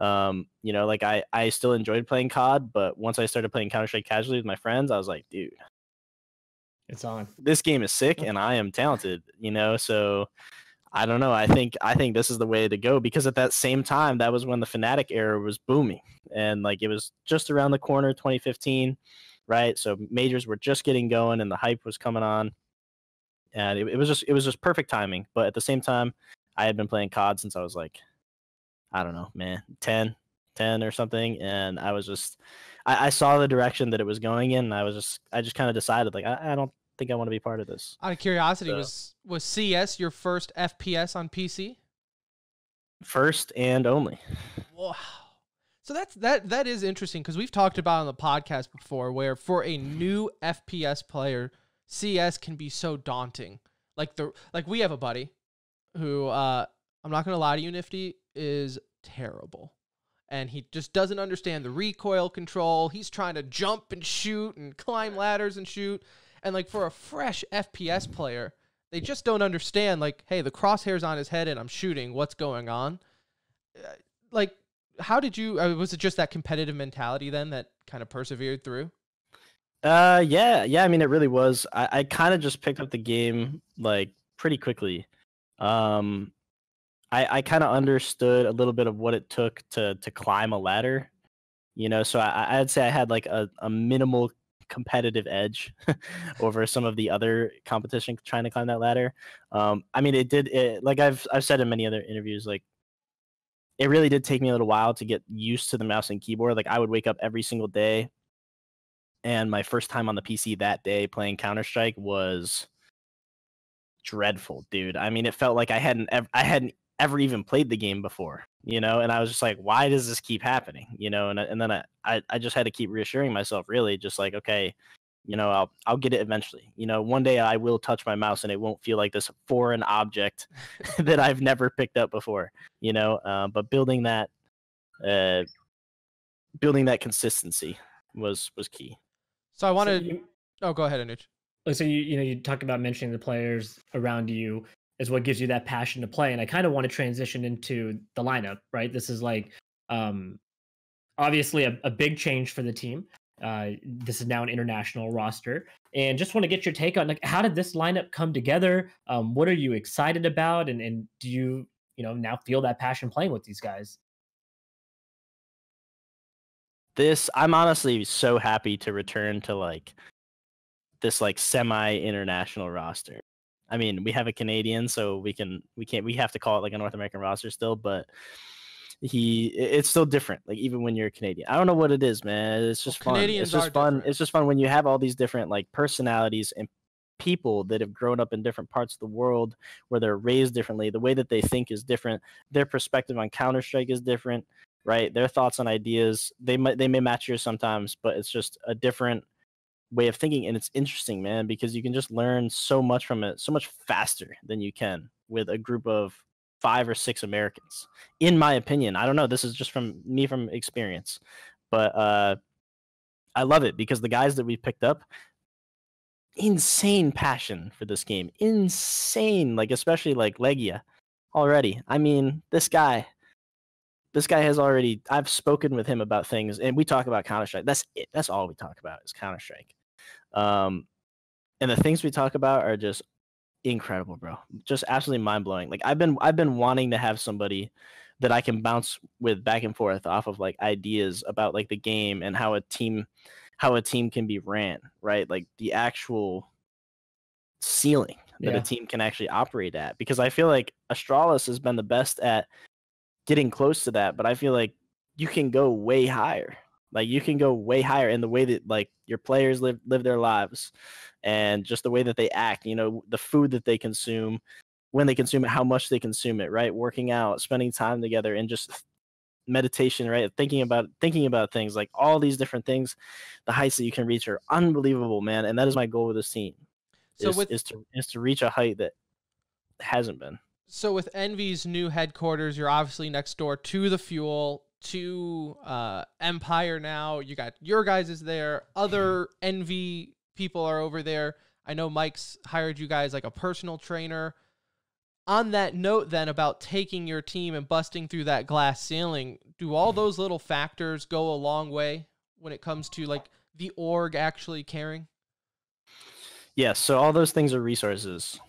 You know, like I still enjoyed playing COD, but once I started playing Counter-Strike casually with my friends, I was like, dude, it's on. This game is sick and I am talented, you know? So I don't know. I think this is the way to go, because at that same time, that was when the Fnatic era was booming, and like it was just around the corner, 2015, right? So majors were just getting going and the hype was coming on, and it was just perfect timing. But at the same time, I had been playing COD since I was like, I don't know, man, 10 or something, and I was just I saw the direction that it was going in, and I just kind of decided like I don't think I want to be part of this. Out of curiosity, so, was CS your first FPS on PC? First and only. Wow. So that is interesting, because we've talked about on the podcast before where for a new FPS player, CS can be so daunting. Like we have a buddy who I'm not gonna lie to you, Nifty, is terrible. And he just doesn't understand the recoil control. He's trying to jump and shoot and climb ladders and shoot. And like for a fresh FPS player, they just don't understand, like, hey, the crosshair's on his head and I'm shooting. What's going on? Like, how did you, was it just that competitive mentality then that kind of persevered through? Yeah. I mean, it really was. I kind of just picked up the game like pretty quickly. I kind of understood a little bit of what it took to climb a ladder, you know? So I'd say I had like a minimal competitive edge over some of the other competition trying to climb that ladder. I mean, it like I've said in many other interviews, like it really did take me a little while to get used to the mouse and keyboard. Like I would wake up every single day, and my first time on the PC that day playing Counter-Strike was dreadful, dude. I mean, it felt like I hadn't ever even played the game before, you know? And I was just like, why does this keep happening? You know? And then I just had to keep reassuring myself, really, just like, okay, you know, I'll get it eventually. You know, one day I will touch my mouse and it won't feel like this foreign object that I've never picked up before, you know? But building that consistency was key. So I wanted, oh, go ahead, Anuj. So you know, you talk about mentioning the players around you is what gives you that passion to play. And I kind of want to transition into the lineup, right? This is like, obviously a big change for the team. This is now an international roster, and just want to get your take on, like, how did this lineup come together? What are you excited about? And do you know, now feel that passion playing with these guys? I'm honestly so happy to return to like this, like, semi-international roster. I mean, we have a Canadian, so we have to call it like a North American roster still, but it's still different. Like even when you're a Canadian, I don't know what it is, man. It's just fun. Canadians are different. It's just fun when you have all these different like personalities and people that have grown up in different parts of the world, where they're raised differently. The way that they think is different. Their perspective on Counter-Strike is different. right? Their thoughts and ideas, they may match yours sometimes, but it's just a different way of thinking. And it's interesting, man, because you can just learn so much from it, so much faster than you can with a group of 5 or 6 Americans, in my opinion. I don't know. This is just from me, from experience, but I love it because the guys that we picked up, insane passion for this game, insane. Like, especially like Legia already. I mean, this guy has already, I've spoken with him about things, and we talk about Counter-Strike. That's it. That's all we talk about is Counter-Strike. And the things we talk about are just incredible, bro. Just absolutely mind-blowing. Like, I've been wanting to have somebody that I can bounce with back and forth off of, like, ideas about, like, the game and how a team can be ran, right? Like, the actual ceiling that a team can actually operate at. Because I feel like Astralis has been the best at getting close to that, but I feel like you can go way higher. Like, you can go way higher in the way that, like, your players live their lives, and just the way that they act, you know, the food that they consume, when they consume it, how much they consume it, right? Working out, spending time together, and just meditation, right? Thinking about things, like, all these different things. The heights that you can reach are unbelievable, man. And that is my goal with this team. So is to reach a height that hasn't been. So with Envy's new headquarters, you're obviously next door to the Fuel, to Empire now. You got your guys is there. Other Envy people are over there. I know Mike's hired you guys like a personal trainer. On that note then, about taking your team and busting through that glass ceiling, do all those little factors go a long way when it comes to, like, the org actually caring? Yeah, so all those things are resources.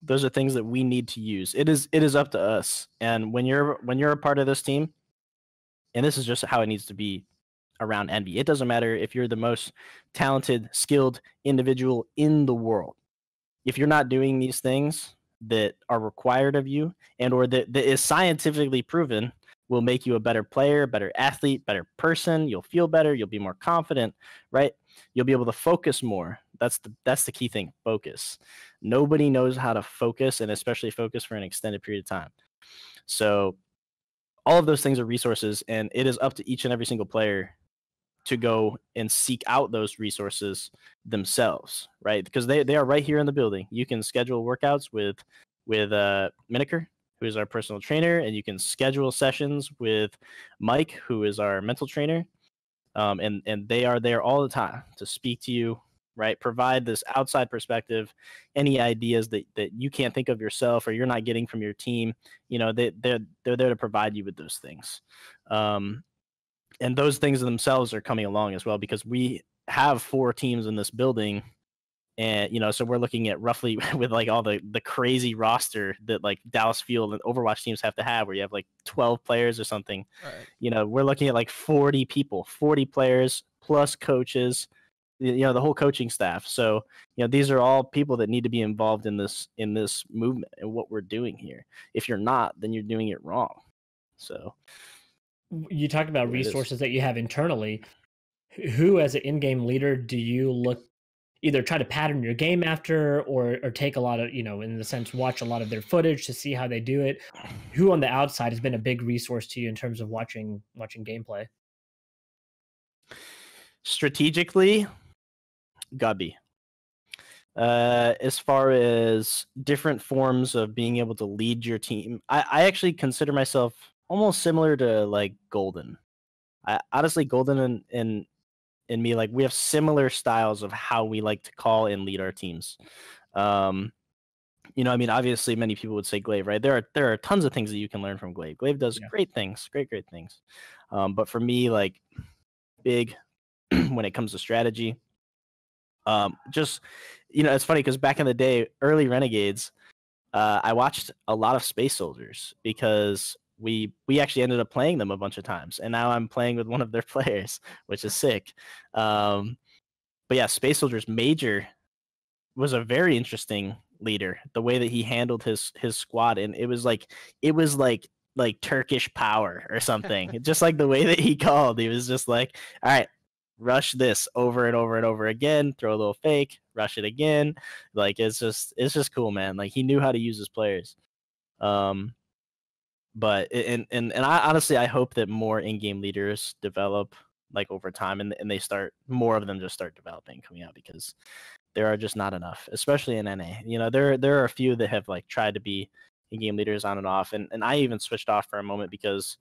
Those are things that we need to use. It is up to us. And when you're a part of this team, and this is just how it needs to be around Envy, it doesn't matter if you're the most talented, skilled individual in the world. If you're not doing these things that are required of you, and or that is scientifically proven, will make you a better player, better athlete, better person. You'll feel better. You'll be more confident, right? You'll be able to focus more. That's the key thing. Focus. Nobody knows how to focus, and especially focus for an extended period of time. So all of those things are resources, and it is up to each and every single player to go and seek out those resources themselves, right? Because they are right here in the building. You can schedule workouts with Miniker, who is our personal trainer, and you can schedule sessions with Mike, who is our mental trainer, and they are there all the time to speak to you, right? Provide this outside perspective, any ideas that you can't think of yourself or you're not getting from your team. You know, they're there to provide you with those things. And those things themselves are coming along as well, because we have 4 teams in this building. And, you know, so we're looking at roughly, with like all the crazy roster that like Dallas Field and Overwatch teams have to have, where you have like 12 players or something, right? You know, we're looking at like 40 people, 40 players plus coaches, you know, the whole coaching staff. So, you know, these are all people that need to be involved in this movement and what we're doing here. If you're not, then you're doing it wrong. So you talk about resources that you have internally. Who, as an in-game leader, do you look, either try to pattern your game after, or take a lot of, you know, in the sense, watch a lot of their footage to see how they do it? Who on the outside has been a big resource to you in terms of watching gameplay? Strategically, Gubby. As far as different forms of being able to lead your team, I actually consider myself almost similar to like Golden. Honestly, Golden and me, like, we have similar styles of how we like to call and lead our teams. You know, I mean, obviously many people would say Glaive, right? There are tons of things that you can learn from Glaive. Glaive does great things. But for me, like, big when it comes to strategy, just, you know, it's funny because back in the day, early Renegades, I watched a lot of Space Soldiers because we actually ended up playing them a bunch of times, and now I'm playing with one of their players, which is sick. But yeah, Space Soldiers, Major was a very interesting leader, the way that he handled his squad. And it was like Turkish power or something. Just like the way that he called, he was just like, all right, rush this over and over and over again, throw a little fake, rush it again. Like, it's just cool, man. Like, he knew how to use his players. But and I honestly, I hope that more in-game leaders develop like over time, and they start, more of them just start developing, coming out, because there are just not enough, especially in NA. You know, there are a few that have like tried to be in-game leaders on and off, and I even switched off for a moment because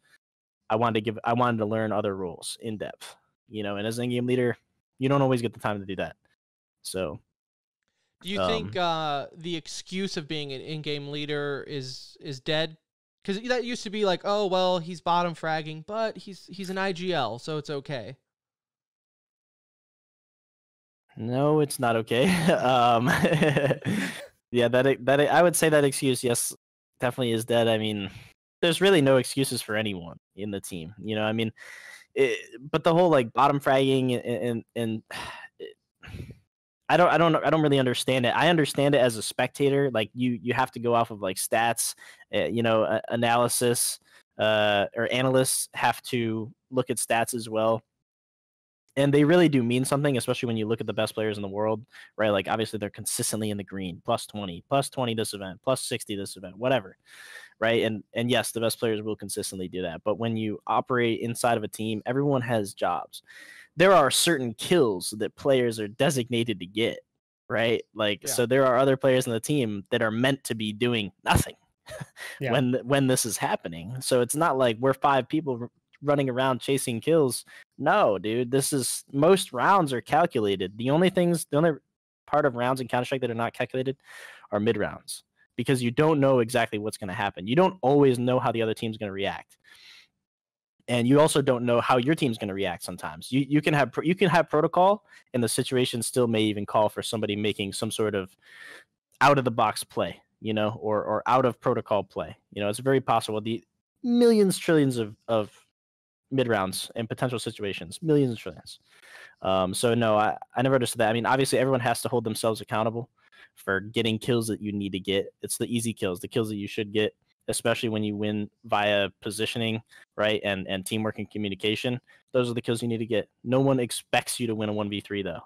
I wanted to learn other rules in depth. You know, and as an in-game leader, you don't always get the time to do that. So. Do you think the excuse of being an in-game leader is dead? Because that used to be like, oh, well, he's bottom fragging, but he's an IGL, so it's okay. No, it's not okay. Yeah, that I would say that excuse, yes, definitely is dead. I mean, there's really no excuses for anyone in the team. You know, I mean, but the whole like bottom fragging and I don't really understand it. I understand it as a spectator. Like you have to go off of like stats, you know, analysis, or analysts have to look at stats as well. And they really do mean something, especially when you look at the best players in the world, right? Like obviously they're consistently in the green, plus 20 this event, plus 60 this event, whatever, right? And yes, the best players will consistently do that. But when you operate inside of a team, everyone has jobs. There are certain kills that players are designated to get, right? Like, yeah. So there are other players in the team that are meant to be doing nothing yeah. when this is happening. So it's not like we're five people running around chasing kills. No, dude, this is, most rounds are calculated. The only part of rounds in Counter-Strike that are not calculated are mid rounds, because you don't know exactly what's going to happen. You don't always know how the other team's going to react. And you also don't know how your team's going to react sometimes. You can have protocol, and the situation still may even call for somebody making some sort of out of the box play, you know, or out of protocol play. You know, it's very possible. The millions, trillions of mid rounds and potential situations, millions and trillions. So no, I never understood that. I mean, obviously everyone has to hold themselves accountable for getting kills that you need to get. It's the easy kills, the kills that you should get, especially when you win via positioning, right? And teamwork and communication. Those are the kills you need to get. No one expects you to win a 1v3 though,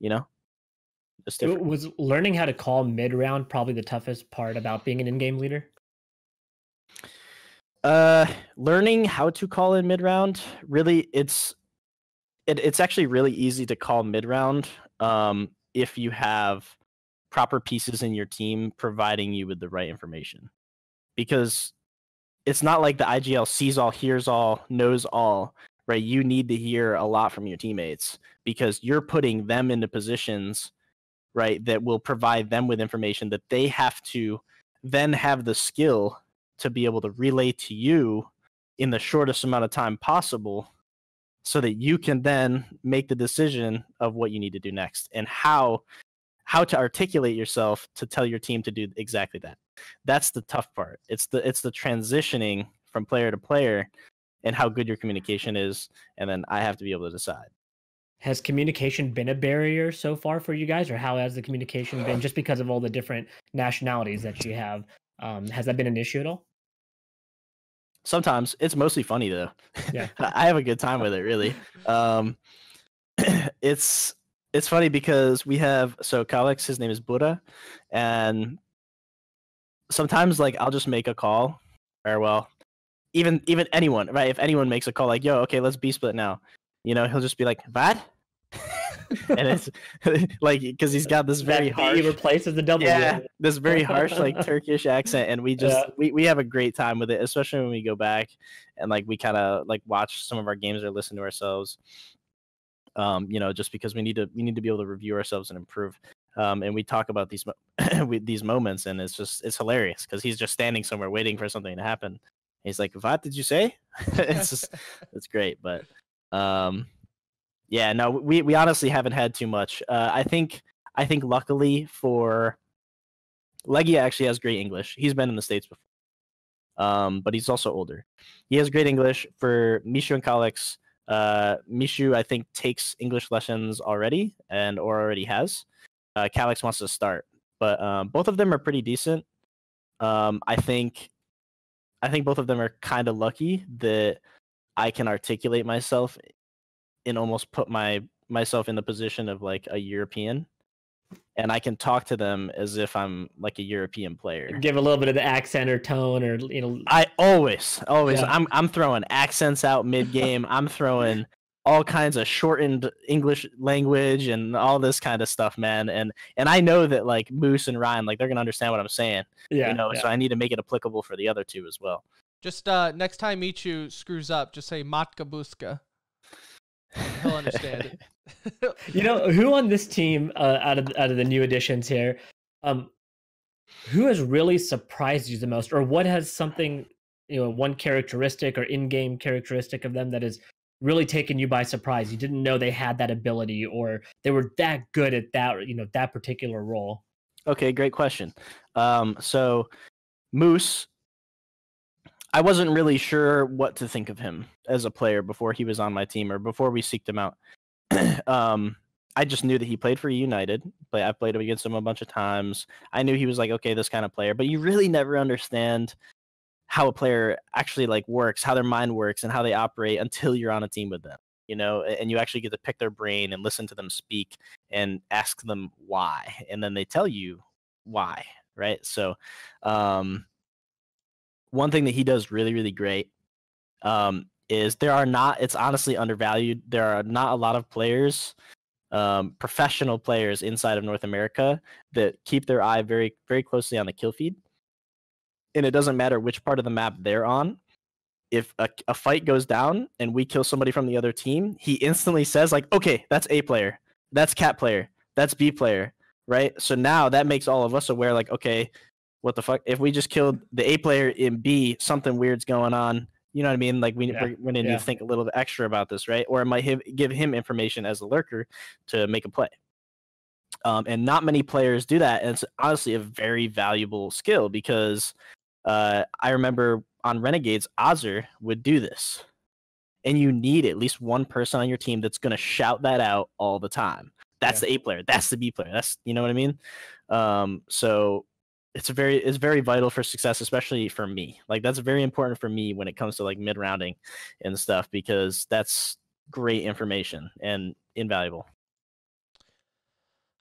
you know? Was learning how to call mid-round probably the toughest part about being an in-game leader? Learning how to call in mid-round, really, it's actually really easy to call mid-round if you have proper pieces in your team providing you with the right information. Because it's not like the IGL sees all, hears all, knows all, right? You need to hear a lot from your teammates because you're putting them into positions, right, that will provide them with information that they have to then have the skill to be able to relay to you in the shortest amount of time possible so that you can then make the decision of what you need to do next and how to articulate yourself to tell your team to do exactly that. That's the tough part. It's the transitioning from player to player and how good your communication is, and then I have to be able to decide. Has communication been a barrier so far for you guys, or how has the communication been just because of all the different nationalities that you have? Has that been an issue at all? Sometimes. It's mostly funny though. Yeah. I have a good time with it, really. It's funny because we have, so Kalex, his name is Buddha, and sometimes like I'll just make a call, or well, even anyone, right? If anyone makes a call like, yo, okay, let's B split now, you know, he'll just be like, what? And it's like, because he's got this very harsh, he replaces the double, yeah, this very harsh like Turkish accent, and we just, yeah, we have a great time with it, especially when we go back and like we kind of like watch some of our games or listen to ourselves. You know, just because we need to be able to review ourselves and improve. And we talk about these these moments, and it's hilarious because he's just standing somewhere waiting for something to happen. And he's like, "What did you say?" It's great, but yeah, no, we honestly haven't had too much. I think luckily for Leggy actually has great English. He's been in the States before, but he's also older. He has great English. For Mishu and Kalex, Mishu, I think, takes English lessons already or already has. Kalex wants to start, but both of them are pretty decent. I think both of them are kind of lucky that I can articulate myself and almost put myself in the position of like a European, and I can talk to them as if I'm like a European player. Give a little bit of the accent or tone, or you know. I always yeah. I'm throwing accents out mid game. I'm throwing all kinds of shortened English language and all this kind of stuff, man. And I know that like Moose and Ryan, like they're gonna understand what I'm saying. Yeah. You know, yeah. So I need to make it applicable for the other two as well. Just next time Ichu screws up, just say Matka Buska. He'll understand it. You know who on this team out of the new additions here, who has really surprised you the most, or what has something, you know, one characteristic or in-game characteristic of them that has really taken you by surprise? You didn't know they had that ability, or they were that good at that, you know, that particular role. Okay, great question. So Moose, I wasn't really sure what to think of him as a player before he was on my team or before we seeked him out. I just knew that he played for United. I played against him a bunch of times. I knew he was like, okay, this kind of player. But you really never understand how a player actually like works, how their mind works, and how they operate until you're on a team with them, you know, and you actually get to pick their brain and listen to them speak and ask them why. And then they tell you why, right? So, one thing that he does really, really great is it's honestly undervalued. There are not a lot of players, professional players inside of North America that keep their eye very, very closely on the kill feed. And it doesn't matter which part of the map they're on. If a fight goes down and we kill somebody from the other team, he instantly says like, okay, that's A player, that's Cat player, that's B player, right? So now that makes all of us aware like, okay, what the fuck? If we just killed the A player in B, something weird's going on. You know what I mean? Like we're going to need to think a little bit extra about this, right? Or it might give him information as a lurker to make a play. And not many players do that. And it's honestly a very valuable skill because I remember on Renegades, Azir would do this. And you need at least one person on your team that's going to shout that out all the time. That's the A player. That's the B player. That's, you know what I mean? So it's very vital for success, especially for me. Like that's very important for me when it comes to like mid rounding and stuff, because that's great information and invaluable.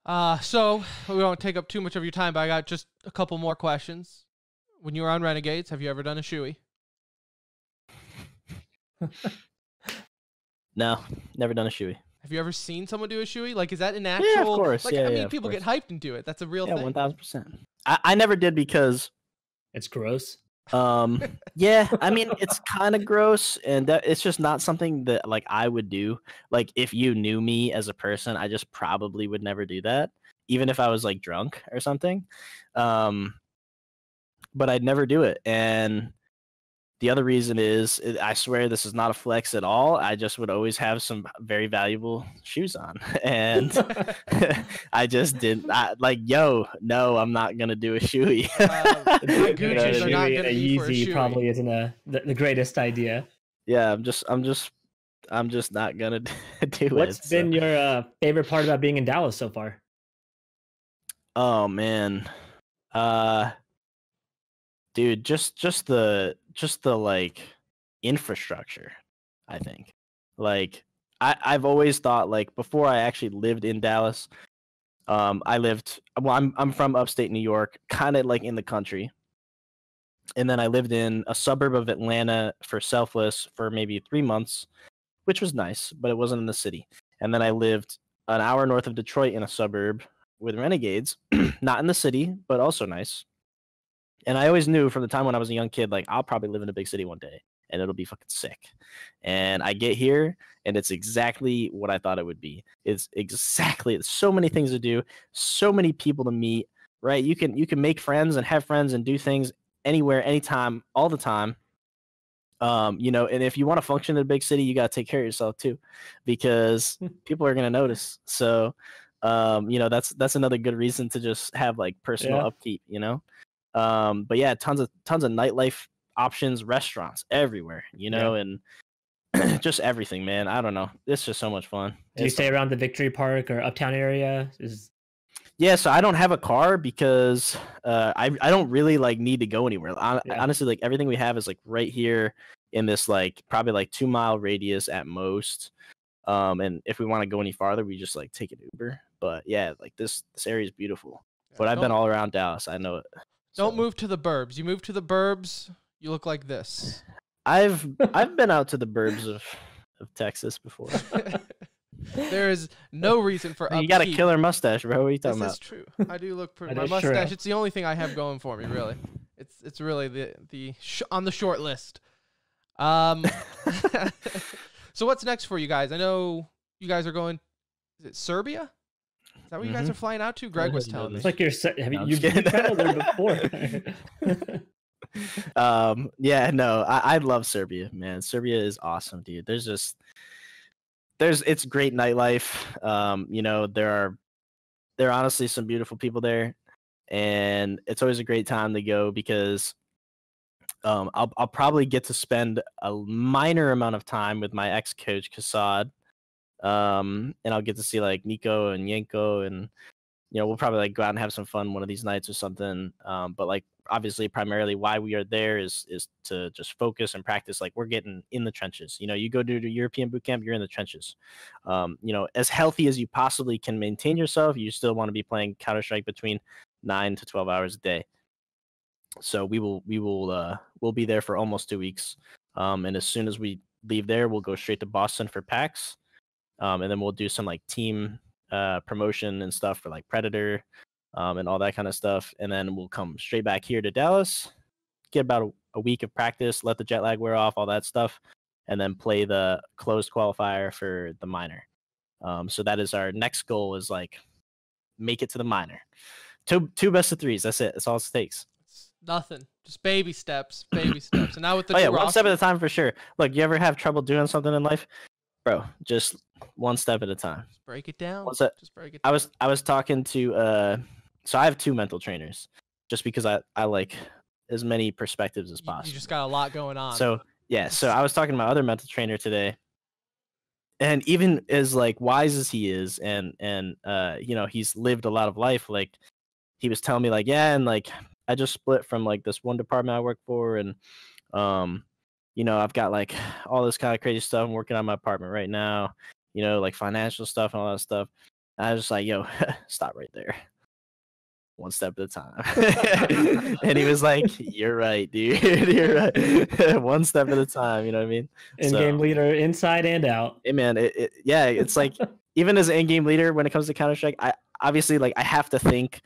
So we won't take up too much of your time, but I got just a couple more questions. When you were on Renegades, have you ever done a shoey? No, never done a shoey. Have you ever seen someone do a shoey? Like, is that an actual? Yeah, of course. Like, yeah, I mean, people get hyped and do it. That's a real thing. Yeah, 1000%. I never did because it's gross. Yeah, I mean, it's kind of gross, and it's just not something that like I would do. Like, if you knew me as a person, I just probably would never do that, even if I was like drunk or something. But I'd never do it, and the other reason is, I swear this is not a flex at all. I just would always have some very valuable shoes on. And I just didn't. No, I'm not going to do a shoey. Gucci's are not going to be for a shoey. Probably isn't the greatest idea. Yeah, I'm just not going to do it. What's been your favorite part about being in Dallas so far? Oh, man. Dude, just the like infrastructure, I think. Like I've always thought, like, before I actually lived in Dallas, I'm from upstate New York, kind of like in the country. And then I lived in a suburb of Atlanta for Selfless for maybe 3 months, which was nice, but it wasn't in the city. And then I lived an hour north of Detroit in a suburb with Renegades, not in the city, but also nice. And I always knew from the time when I was a young kid, like, I'll probably live in a big city one day, and it'll be fucking sick. And I get here, and it's exactly what I thought it would be. It's so many things to do, so many people to meet, right? You can make friends and have friends and do things anywhere, anytime, all the time. You know, and if you want to function in a big city, you got to take care of yourself too, because people are going to notice. So, you know, that's another good reason to just have like personal upkeep, you know? But yeah, tons of nightlife options, restaurants everywhere, you know, and just everything, man. I don't know. It's just so much fun. Do you stay around the Victory Park or Uptown area? Yeah. So I don't have a car because, I don't really like need to go anywhere. Honestly, like everything we have is like right here in this, like probably like 2 mile radius at most. And if we want to go any farther, we just like take an Uber, But yeah, like this area is beautiful. Yeah, but I've been all around Dallas. I know it. Don't move to the burbs. You move to the burbs, you look like this. I've been out to the burbs of Texas before. There is no reason for upkeep. You got a killer mustache, bro. What are you talking about? That's true. I do look pretty. My mustache. True. It's the only thing I have going for me, really. It's really on the short list. So what's next for you guys? I know you guys are going. Is it Serbia? Is that what you guys are flying out to? Greg was telling me. It's like you've been there before. Yeah, no, I love Serbia, man. Serbia is awesome, dude. It's great nightlife. You know, there are honestly some beautiful people there, and it's always a great time to go because I'll probably get to spend a minor amount of time with my ex-coach Kasad, and I'll get to see like Nico and Yenko, and you know, we'll probably like go out and have some fun one of these nights or something. But like obviously primarily why we are there is to just focus and practice. Like we're getting in the trenches. You know, you go to the European boot camp, you're in the trenches. You know, as healthy as you possibly can maintain yourself, you still want to be playing Counter-Strike between 9 to 12 hours a day. So we'll be there for almost 2 weeks. And as soon as we leave there, we'll go straight to Boston for PAX. And then we'll do some like team promotion and stuff for like Predator and all that kind of stuff, and then we'll come straight back here to Dallas, get about a week of practice, let the jet lag wear off, all that stuff, and then play the closed qualifier for the minor. So that is our next goal, is like make it to the minor. Two best of threes, that's it, that's all it takes. It's nothing, just baby steps. And now with the one step at a time, for sure. Look, you ever have trouble doing something in life, bro? Just one step at a time. Just break it down. Just break it down. I was talking to so I have 2 mental trainers, just because I like as many perspectives as possible. You just got a lot going on. So yeah, so I was talking to my other mental trainer today, and even as like wise as he is, and you know, he's lived a lot of life. Like he was telling me like, yeah, and like I just split from like this one department I work for, and you know, I've got like all this kind of crazy stuff. I'm working on my apartment right now, you know, like financial stuff and all that stuff. And I was just like, yo, stop right there. One step at a time. And he was like, you're right, dude. You're right. One step at a time. You know what I mean? End-game leader inside and out. Hey, man. Yeah, it's like, even as an end-game leader, when it comes to Counter-Strike, I obviously, like, I have to think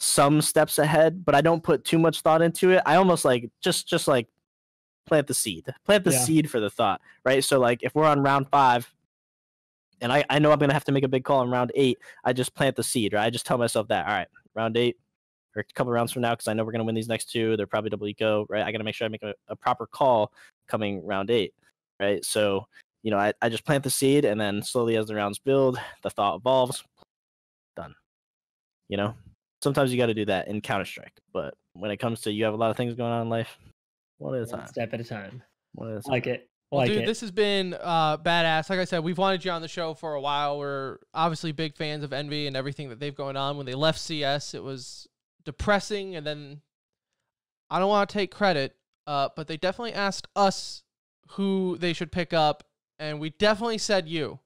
some steps ahead, but I don't put too much thought into it. I almost like, just like, plant the seed for the thought, right? So like if we're on round 5 and I know I'm gonna have to make a big call in round 8, I just plant the seed, right? I just tell myself that, all right, round 8 or a couple rounds from now, because I know we're gonna win these next 2, they're probably double eco, right? I gotta make sure I make a proper call coming round 8, right? So you know, I just plant the seed, and then slowly as the rounds build, the thought evolves. Done. You know, sometimes you got to do that in Counter-Strike, but when it comes to, you have a lot of things going on in life. One step at a time. Like it. Dude, this has been badass. Like I said, we've wanted you on the show for a while. We're obviously big fans of Envy and everything that they've going on. When they left CS, it was depressing. And then I don't want to take credit, but they definitely asked us who they should pick up. And we definitely said you.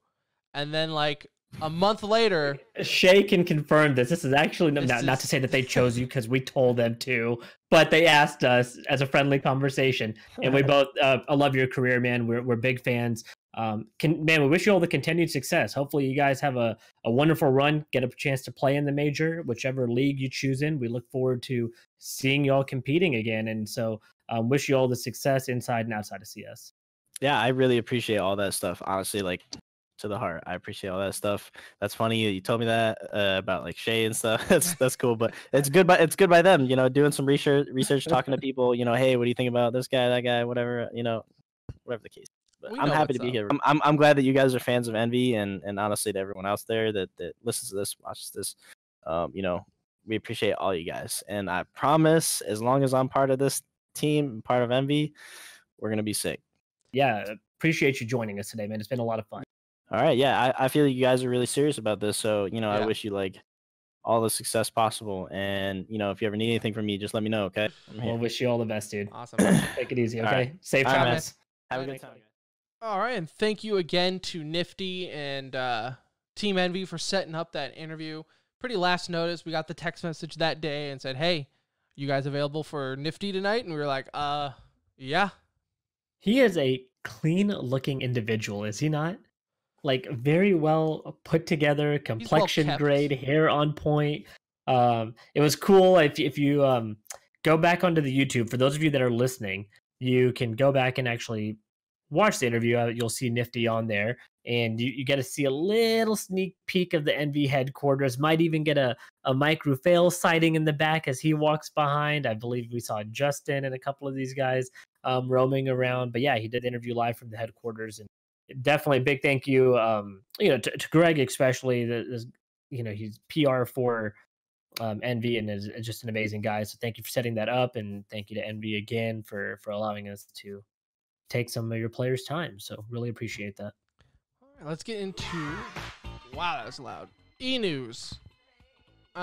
And then like a month later, Shay can confirm this. This is actually not to say that they chose you, because we told them to, but they asked us as a friendly conversation, and we both. I love your career, man. We're big fans. We wish you all the continued success. Hopefully, you guys have a wonderful run. Get a chance to play in the major, whichever league you choose in. We look forward to seeing you all competing again, and so wish you all the success inside and outside of CS. Yeah, I really appreciate all that stuff. Honestly, like, to the heart, I appreciate all that stuff. That's funny you told me that about like Shay and stuff. That's cool, but it's good by them, you know, doing some research, talking to people, you know, hey, what do you think about this guy, that guy, whatever, you know, whatever the case. But I'm happy to be here. I'm glad that you guys are fans of Envy, and honestly to everyone else there that listens to this, watches this, you know, we appreciate all you guys, and I promise as long as I'm part of this team, part of Envy, we're gonna be sick. Yeah, appreciate you joining us today, man. It's been a lot of fun. All right, yeah, I feel like you guys are really serious about this, so, you know, yeah. I wish you, like, all the success possible, and, you know, if you ever need anything from me, just let me know, okay? We'll wish you all the best, dude. Awesome. Take it easy, okay? Right. Safe travels. Right, have a good time. All right, and thank you again to Nifty and Team Envy for setting up that interview. Pretty last notice. We got the text message that day and said, hey, you guys available for Nifty tonight? And we were like, yeah. He is a clean looking individual, is he not? Like, very well put together, complexion well grade, hair on point. It was cool. If you go back onto the YouTube, for those of you that are listening, you can go back and actually watch the interview. You'll see Nifty on there, and you get to see a little sneak peek of the Envy headquarters. Might even get a Mike Rufail sighting in the back as he walks behind. I believe we saw Justin and a couple of these guys roaming around. But yeah, he did the interview live from the headquarters, and definitely a big thank you, to Greg especially. He's PR for Envy and is just an amazing guy. So thank you for setting that up, and thank you to Envy again for allowing us to take some of your players' time. So really appreciate that. All right, let's get into wow, that was loud. E-news. We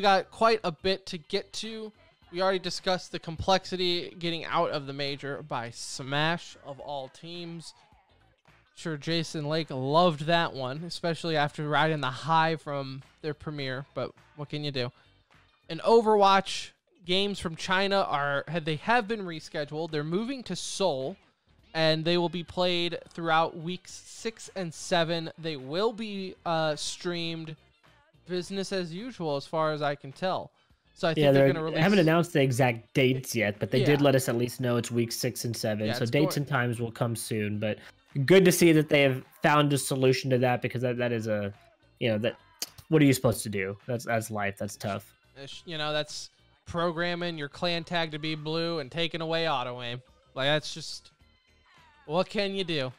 got quite a bit to get to. We already discussed the complexity getting out of the major by Smash of all teams. Sure, Jason Lake loved that one, especially after riding the high from their premiere, but what can you do? And Overwatch games from China have been rescheduled. They're moving to Seoul, and they will be played throughout weeks 6 and 7. They will be streamed business as usual as far as I can tell. So I think they're going to release... I haven't announced the exact dates yet, but they did let us at least know it's weeks 6 and 7. Yeah, so dates and times will come soon, but... Good to see that they have found a solution to that, because that is a, what are you supposed to do? That's life. That's tough. That's programming your clan tag to be blue and taking away auto aim. Like, that's just, what can you do?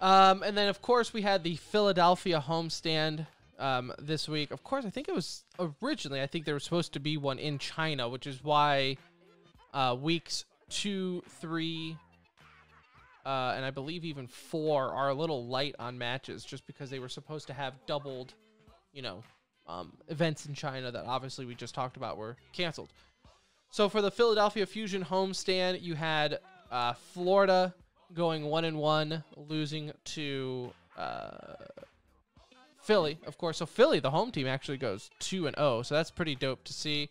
And then of course we had the Philadelphia homestand this week. Of course, I think it was originally, I think there was supposed to be one in China, which is why weeks 2, 3. And I believe even 4 are a little light on matches, just because they were supposed to have doubled, events in China that obviously we just talked about were canceled. So for the Philadelphia Fusion homestand, you had Florida going 1-1, losing to Philly, of course. So Philly, the home team, actually goes 2-0. So that's pretty dope to see.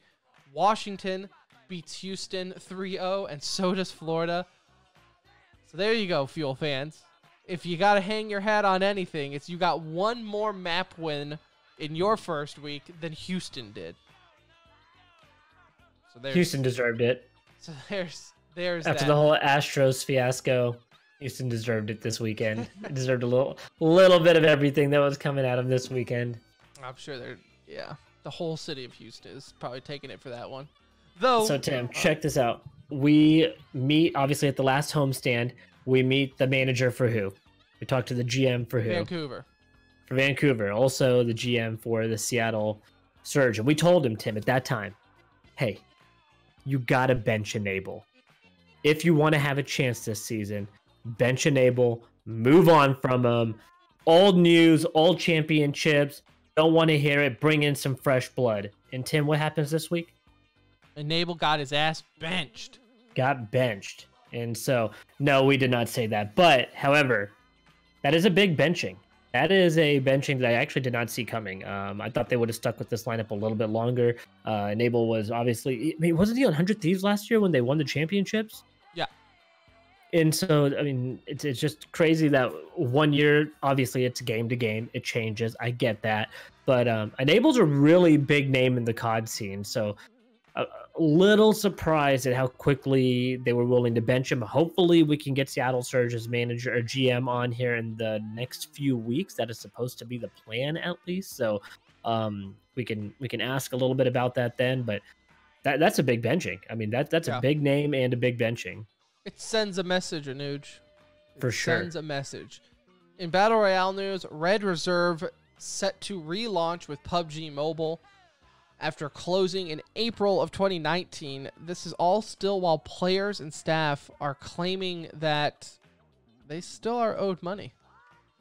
Washington beats Houston 3-0, and so does Florida. So there you go, Fuel fans. If you got to hang your hat on anything, it's you got one more map win in your first week than Houston did. So Houston deserved it. So there's after the whole Astros fiasco, Houston deserved it this weekend. It deserved a little bit of everything that was coming out of this weekend. I'm sure the whole city of Houston is probably taking it for that one. Though, so Tim, check this out. We meet, obviously, at the last homestand. We meet the manager for who? We talk to the GM for who? Vancouver. For Vancouver. Also, the GM for the Seattle Surge. And we told him, Tim, at that time, hey, you got to bench Enable. If you want to have a chance this season, bench Enable, move on from them. Old news, old championships. Don't want to hear it. Bring in some fresh blood. And, Tim, what happens this week? Enable got his ass benched. Got benched. And so, no, we did not say that. But, however, that is a big benching. That is a benching that I actually did not see coming. I thought they would have stuck with this lineup a little bit longer. Enable was obviously... I mean, wasn't he on 100 Thieves last year when they won the championships? Yeah. And so, I mean, it's just crazy that one year, obviously, it's game to game. It changes. I get that. But Enable's a really big name in the COD scene, so... A little surprised at how quickly they were willing to bench him. Hopefully we can get Seattle Surge's manager or GM on here in the next few weeks. That is supposed to be the plan, at least. So we can ask a little bit about that then, but that's a big benching. I mean, that's a big name and a big benching. It sends a message, Anuj. For sure. It sends a message. In Battle Royale news, Red Reserve set to relaunch with PUBG Mobile. After closing in April of 2019, this is all still while players and staff are claiming that they still are owed money.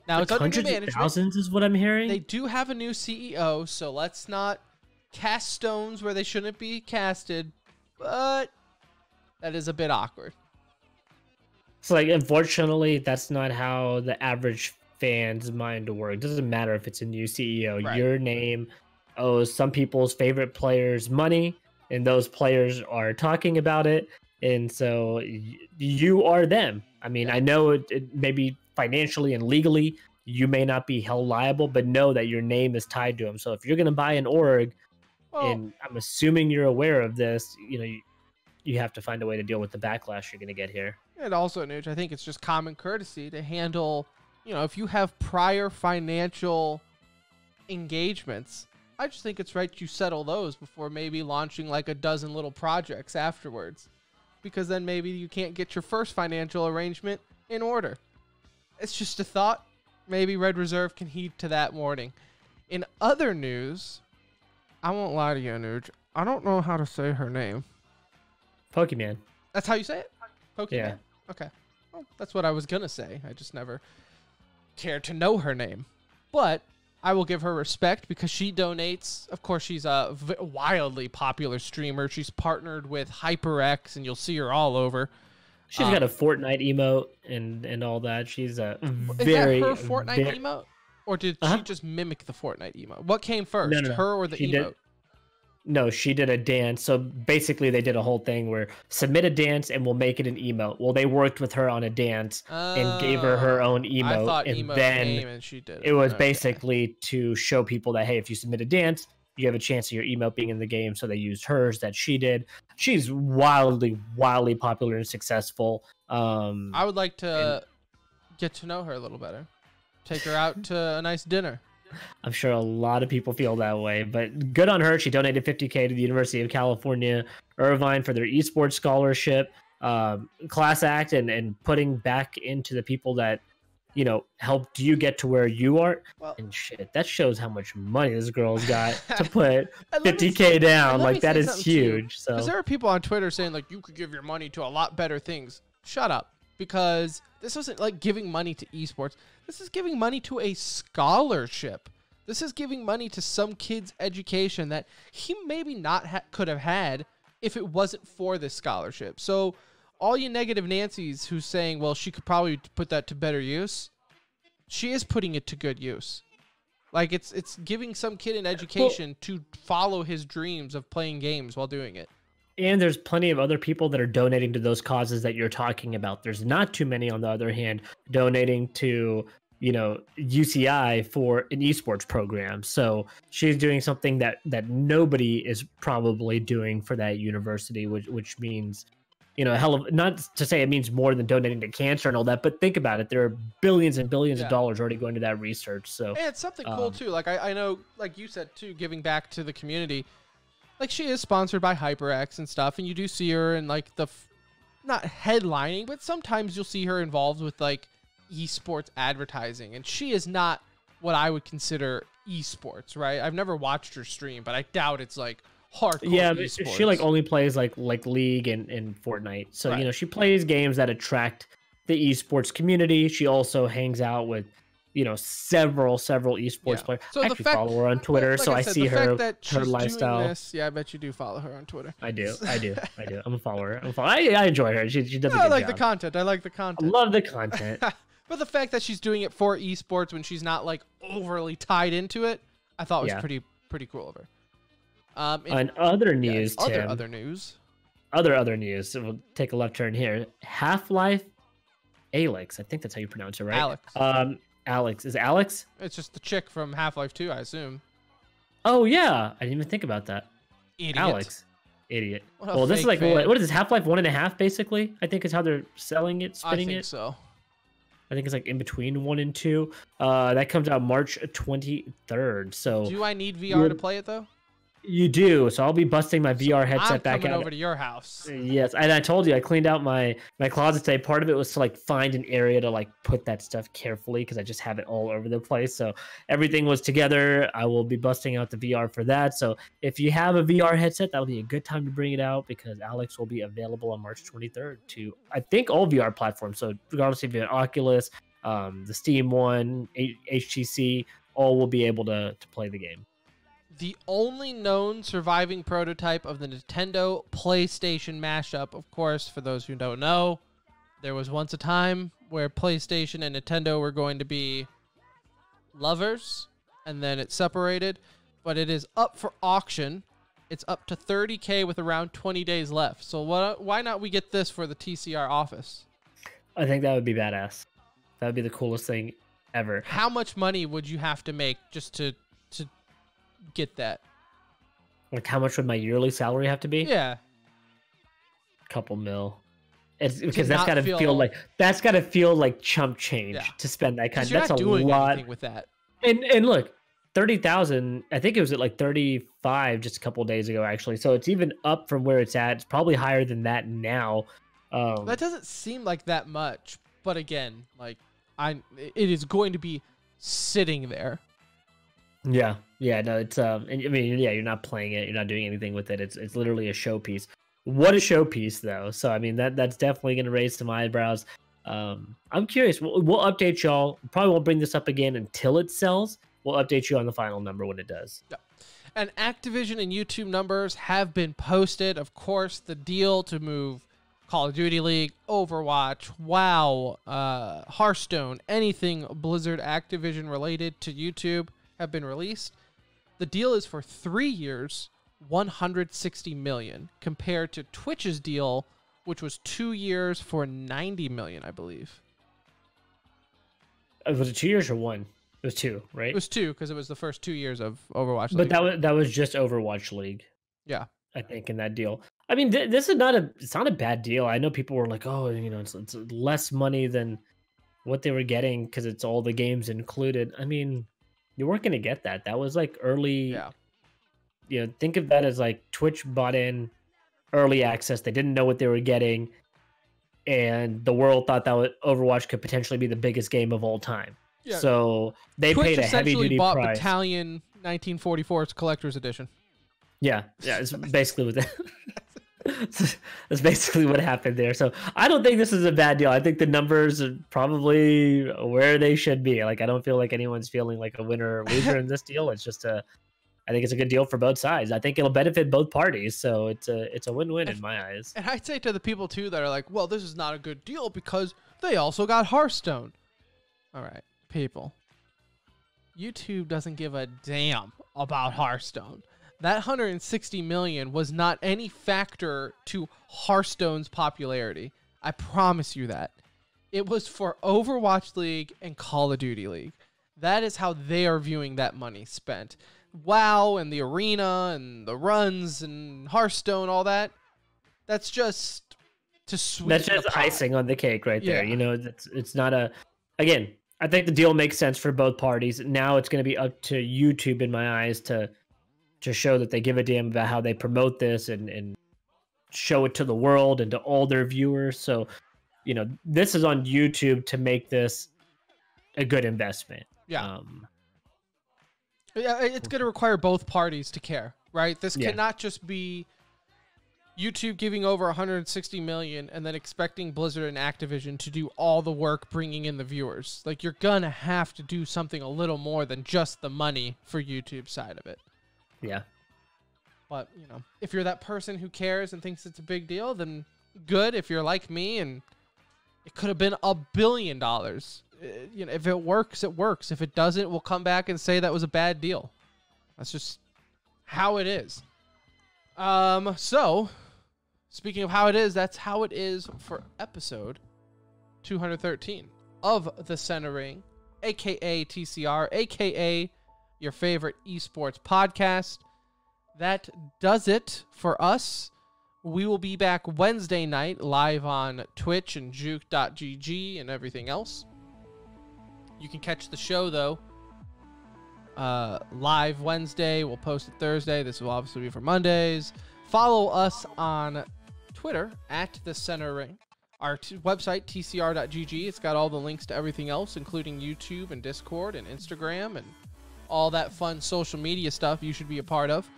Now, it's under new management. Thousands is what I'm hearing. They do have a new CEO, so let's not cast stones where they shouldn't be casted, but that is a bit awkward. It's like, unfortunately, that's not how the average fans' mind to work. It doesn't matter if it's a new CEO, right. Your name owes some people's favorite players money, and those players are talking about it. And so you are them. I mean, yeah. I know it maybe financially and legally, you may not be held liable, but know that your name is tied to them. So if you're going to buy an org, well, and I'm assuming you're aware of this, you know, you have to find a way to deal with the backlash you're going to get here. And also, Anuj, I think it's just common courtesy to handle, you know, if you have prior financial engagements, I just think it's right you settle those before maybe launching like a dozen little projects afterwards, because then maybe you can't get your first financial arrangement in order. It's just a thought. Maybe Red Reserve can heed to that warning. In other news, I won't lie to you, Anuj. I don't know how to say her name. Pokemon. That's how you say it? Pokemon. Yeah. Okay. Well, that's what I was going to say. I just never cared to know her name. But I will give her respect because she donates. Of course, she's a wildly popular streamer. She's partnered with HyperX, and you'll see her all over. She's got a Fortnite emote and all that. She's a very... Is that her Fortnite emote? Or did she just mimic the Fortnite emote? What came first, no. her or the emote? No, she did a dance. So basically they did a whole thing where submit a dance and we'll make it an emote. Well, they worked with her on a dance and gave her own emote. I thought emote came and she did it. It was basically to show people that, hey, if you submit a dance, you have a chance of your emote being in the game. So they used hers that she did. She's wildly popular and successful. I would like to get to know her a little better. Take her out to a nice dinner. I'm sure a lot of people feel that way, but good on her. She donated $50K to the University of California, Irvine for their esports scholarship, class act, and putting back into the people that, you know, helped you get to where you are. Well, and shit, that shows how much money this girl's got to put $50K down. Like, that is huge. So, because there are people on Twitter saying, like, you could give your money to a lot better things. Shut up. Because this isn't like giving money to esports. This is giving money to a scholarship. This is giving money to some kid's education that he maybe not could have had if it wasn't for this scholarship. So all you negative Nancys who's saying, well, she could probably put that to better use. She is putting it to good use. Like, it's giving some kid an education to follow his dreams of playing games while doing it. And there's plenty of other people that are donating to those causes that you're talking about. There's not too many, on the other hand, donating to, you know, UCI for an esports program. So she's doing something that nobody is probably doing for that university, which means, you know, hell of, not to say it means more than donating to cancer and all that, but think about it. There are billions and billions of dollars already going to that research. So, and it's something cool too. Like, I know, like you said too, giving back to the community. Like, she is sponsored by HyperX and stuff, and you do see her in, like, the, not headlining, but sometimes you'll see her involved with, like, esports advertising, and she is not what I would consider esports, right? I've never watched her stream, but I doubt it's, like, hardcore esports. Yeah, she, like, only plays, like League and Fortnite, so, you know, she plays games that attract the esports community. She also hangs out with, you know, several esports players. So I actually follow her on Twitter, like so I see her lifestyle. Yeah, I bet you do follow her on Twitter. I do. I'm a follower. I enjoy her. She does. I like the content. I love the content. But the fact that she's doing it for esports when she's not like overly tied into it, I thought was pretty cool of her. On other news, Tim. Other news. So we'll take a left turn here. Half-Life Alyx. I think that's how you pronounce it, right? Alex. Alex. Is it Alex? It's just the chick from Half-Life 2, I assume. Oh, yeah. I didn't even think about that. Idiot. Alex. Idiot. Well, this is like, what is this, Half-Life 1.5, basically? I think is how they're selling it, spinning it. I think so. I think it's like in between 1 and 2. That comes out March 23rd. So, do I need VR to play it, though? You do. So I'll be busting my VR headset back out. I'm coming over to your house. Yes. And I told you, I cleaned out my closet today. Part of it was to like find an area to like put that stuff carefully because I just have it all over the place. So everything was together. I will be busting out the VR for that. So if you have a VR headset, that'll be a good time to bring it out because Alex will be available on March 23rd to, I think, all VR platforms. So regardless if you have an Oculus, the Steam one, HTC, all will be able to play the game. The only known surviving prototype of the Nintendo PlayStation mashup. Of course, for those who don't know, there was once a time where PlayStation and Nintendo were going to be lovers, and then it's separated, but it is up for auction. It's up to 30K with around 20 days left. So why not we get this for the TCR office? I think that would be badass. That would be the coolest thing ever. How much money would you have to make just to get that? Like, how much would my yearly salary have to be? Yeah. Couple mil. It's because that's gotta feel like chump change to spend that kind. That's a lot with that. And look, 30,000. I think it was at like 35 just a couple of days ago, actually. So it's even up from where it's at. It's probably higher than that now. That doesn't seem like that much, but again, like it is going to be sitting there. Yeah, yeah. No, it's I mean, yeah, you're not playing it. You're not doing anything with it. It's literally a showpiece. What a showpiece, though. So, I mean, that's definitely going to raise some eyebrows. I'm curious. We'll update y'all. Probably won't bring this up again until it sells. We'll update you on the final number when it does. Yeah. And Activision and YouTube numbers have been posted. Of course, the deal to move Call of Duty League, Overwatch, WoW, Hearthstone, anything Blizzard Activision related to YouTube have been released. The deal is for 3 years. 160 million compared to Twitch's deal, which was 2 years for 90 million, I believe. Was it 2 years or one? It was two, right? It was two because it was the first 2 years of Overwatch League. But that was just Overwatch League. Yeah, I think in that deal. I mean, this is not a bad deal. I know people were like, oh, you know, it's less money than what they were getting because it's all the games included. I mean, you weren't going to get that. That was like early. Yeah. You know, think of that as like Twitch bought in early access. They didn't know what they were getting. And the world thought that Overwatch could potentially be the biggest game of all time. Yeah. So they paid a heavy duty price. Twitch essentially bought Battalion 1944's Collector's Edition. Yeah. Yeah. It's basically what that's basically what happened there. So I don't think this is a bad deal. I think the numbers are probably where they should be. Like, I don't feel like anyone's feeling like a winner or loser in this deal. It's just I think it's a good deal for both sides. I think it'll benefit both parties, so it's a win-win in my eyes. And I'd say to the people too that are like, "Well, this is not a good deal because they also got Hearthstone." All right, people. YouTube doesn't give a damn about Hearthstone. That 160 million was not any factor to Hearthstone's popularity. I promise you that. It was for Overwatch League and Call of Duty League. That is how they are viewing that money spent. WoW and the arena and the runs and Hearthstone, all that's just to sweeten the pot. That's just icing on the cake right there. You know, it's not a, again, I think the deal makes sense for both parties. Now it's going to be up to YouTube in my eyes to show that they give a damn about how they promote this and show it to the world and to all their viewers. So, you know, this is on YouTube to make this a good investment. Yeah. Yeah, it's going to require both parties to care, right? This cannot just be YouTube giving over 160 million and then expecting Blizzard and Activision to do all the work bringing in the viewers. Like, you're going to have to do something a little more than just the money for YouTube side of it. Yeah. But, you know, if you're that person who cares and thinks it's a big deal, then good. If you're like me and it could have been $1 billion. You know, if it works, it works. If it doesn't, we'll come back and say that was a bad deal. That's just how it is. So, speaking of how it is, that's how it is for episode 213 of the Centering, aka TCR, aka your favorite esports podcast. That does it for us. We will be back Wednesday night live on Twitch and juke.gg and everything else. You can catch the show, though, live Wednesday. We'll post it Thursday. This will obviously be for Mondays. Follow us on Twitter, at The Centering. Our website, tcr.gg. It's got all the links to everything else, including YouTube and Discord and Instagram and all that fun social media stuff you should be a part of.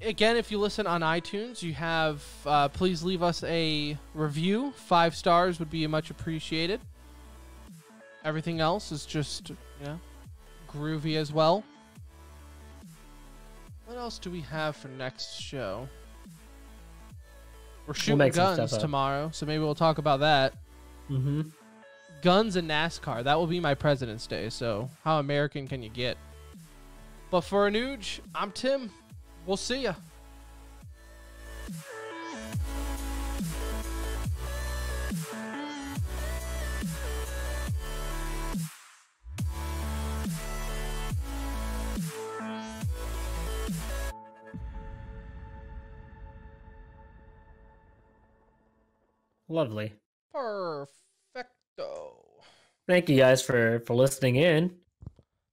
Again, if you listen on iTunes, you have please leave us a review. 5 stars would be much appreciated. Everything else is just, you know, groovy as well. What else do we have for next show? We're shooting guns tomorrow, so maybe we'll talk about that. Mm-hmm. guns and NASCAR. That will be my President's Day, so how American can you get? But for Anuj, I'm Tim. We'll see ya. Lovely. Perfecto. Thank you guys for listening in.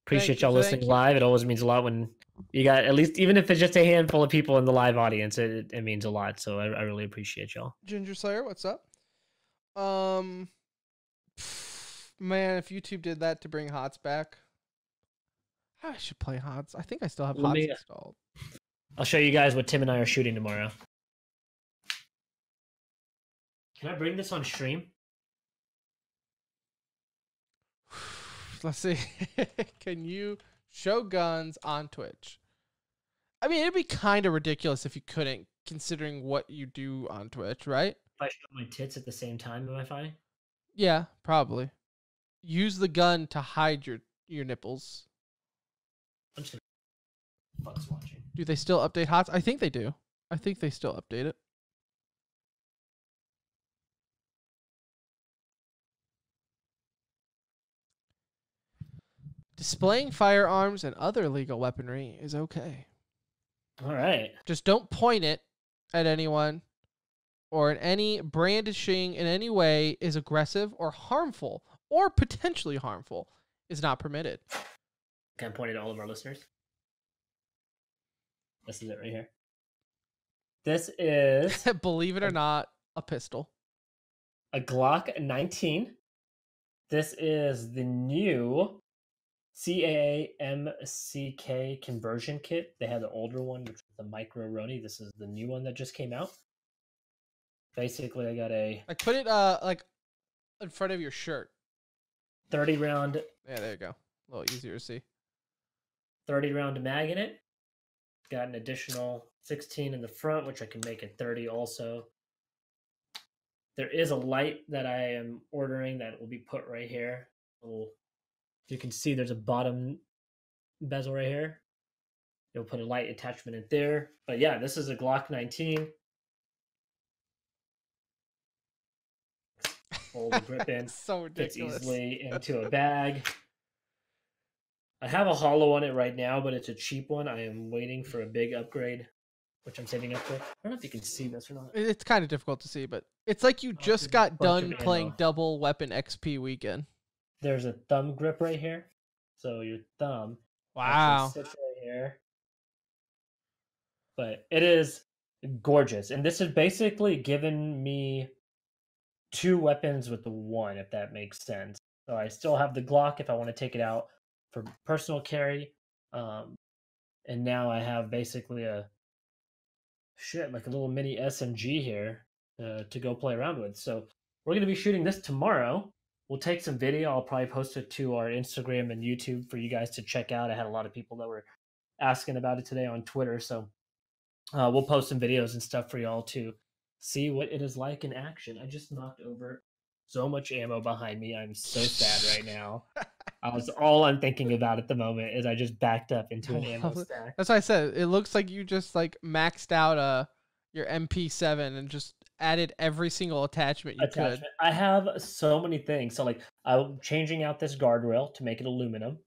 Appreciate y'all listening live. It always means a lot when you got, at least even if it's just a handful of people in the live audience, it means a lot. So I really appreciate y'all. Ginger Slayer, what's up? Man, if YouTube did that to bring HOTS back, I should play HOTS. I think I still have HOTS installed. I'll show you guys what Tim and I are shooting tomorrow. Can I bring this on stream? Let's see. Can you show guns on Twitch? I mean, it'd be kind of ridiculous if you couldn't, considering what you do on Twitch, right? If I show my tits at the same time, am I fine? Yeah, probably. Use the gun to hide your nipples. I'm just gonna... Fuck's watching. Do they still update HOTS? I think they do. I think they still update it. Displaying firearms and other legal weaponry is okay. All right. Just don't point it at anyone, or in any brandishing in any way is aggressive or harmful or potentially harmful is not permitted. Can I point it at all of our listeners? This is it right here. This is... Believe it or not, a pistol. A Glock 19. This is the new... CAAMCK conversion kit. They had the older one, which was the Micro Roni. This is the new one that just came out. Basically, I got a... I put it like in front of your shirt. 30 round. Yeah, there you go. A little easier to see. 30 round mag in it. Got an additional 16 in the front, which I can make it 30 also. There is a light that I am ordering that will be put right here. You can see there's a bottom bezel right here. You'll put a light attachment in there. But yeah, this is a Glock 19. Fold the grip in. So ridiculous. Fits easily into a bag. I have a hollow on it right now, but it's a cheap one. I am waiting for a big upgrade, which I'm saving up for. I don't know if you can see this or not. It's kind of difficult to see, but it's like you just got done playing Double Weapon XP weekend. There's a thumb grip right here. So your thumb. Wow. Sits right here. But it is gorgeous. And this has basically given me two weapons with the one, if that makes sense. So I still have the Glock if I want to take it out for personal carry. And now I have basically a like a little mini SMG here to go play around with. So we're going to be shooting this tomorrow. We'll take some video. I'll probably post it to our Instagram and YouTube for you guys to check out. I had a lot of people that were asking about it today on Twitter. So we'll post some videos and stuff for y'all to see what it is like in action. I just knocked over so much ammo behind me. I'm so sad right now. All I'm thinking about at the moment is I just backed up into an ammo stack. That's why I said it looks like you just like maxed out your MP7 and just added every single attachment you could. I have so many things. So like I'm changing out this guardrail to make it aluminum.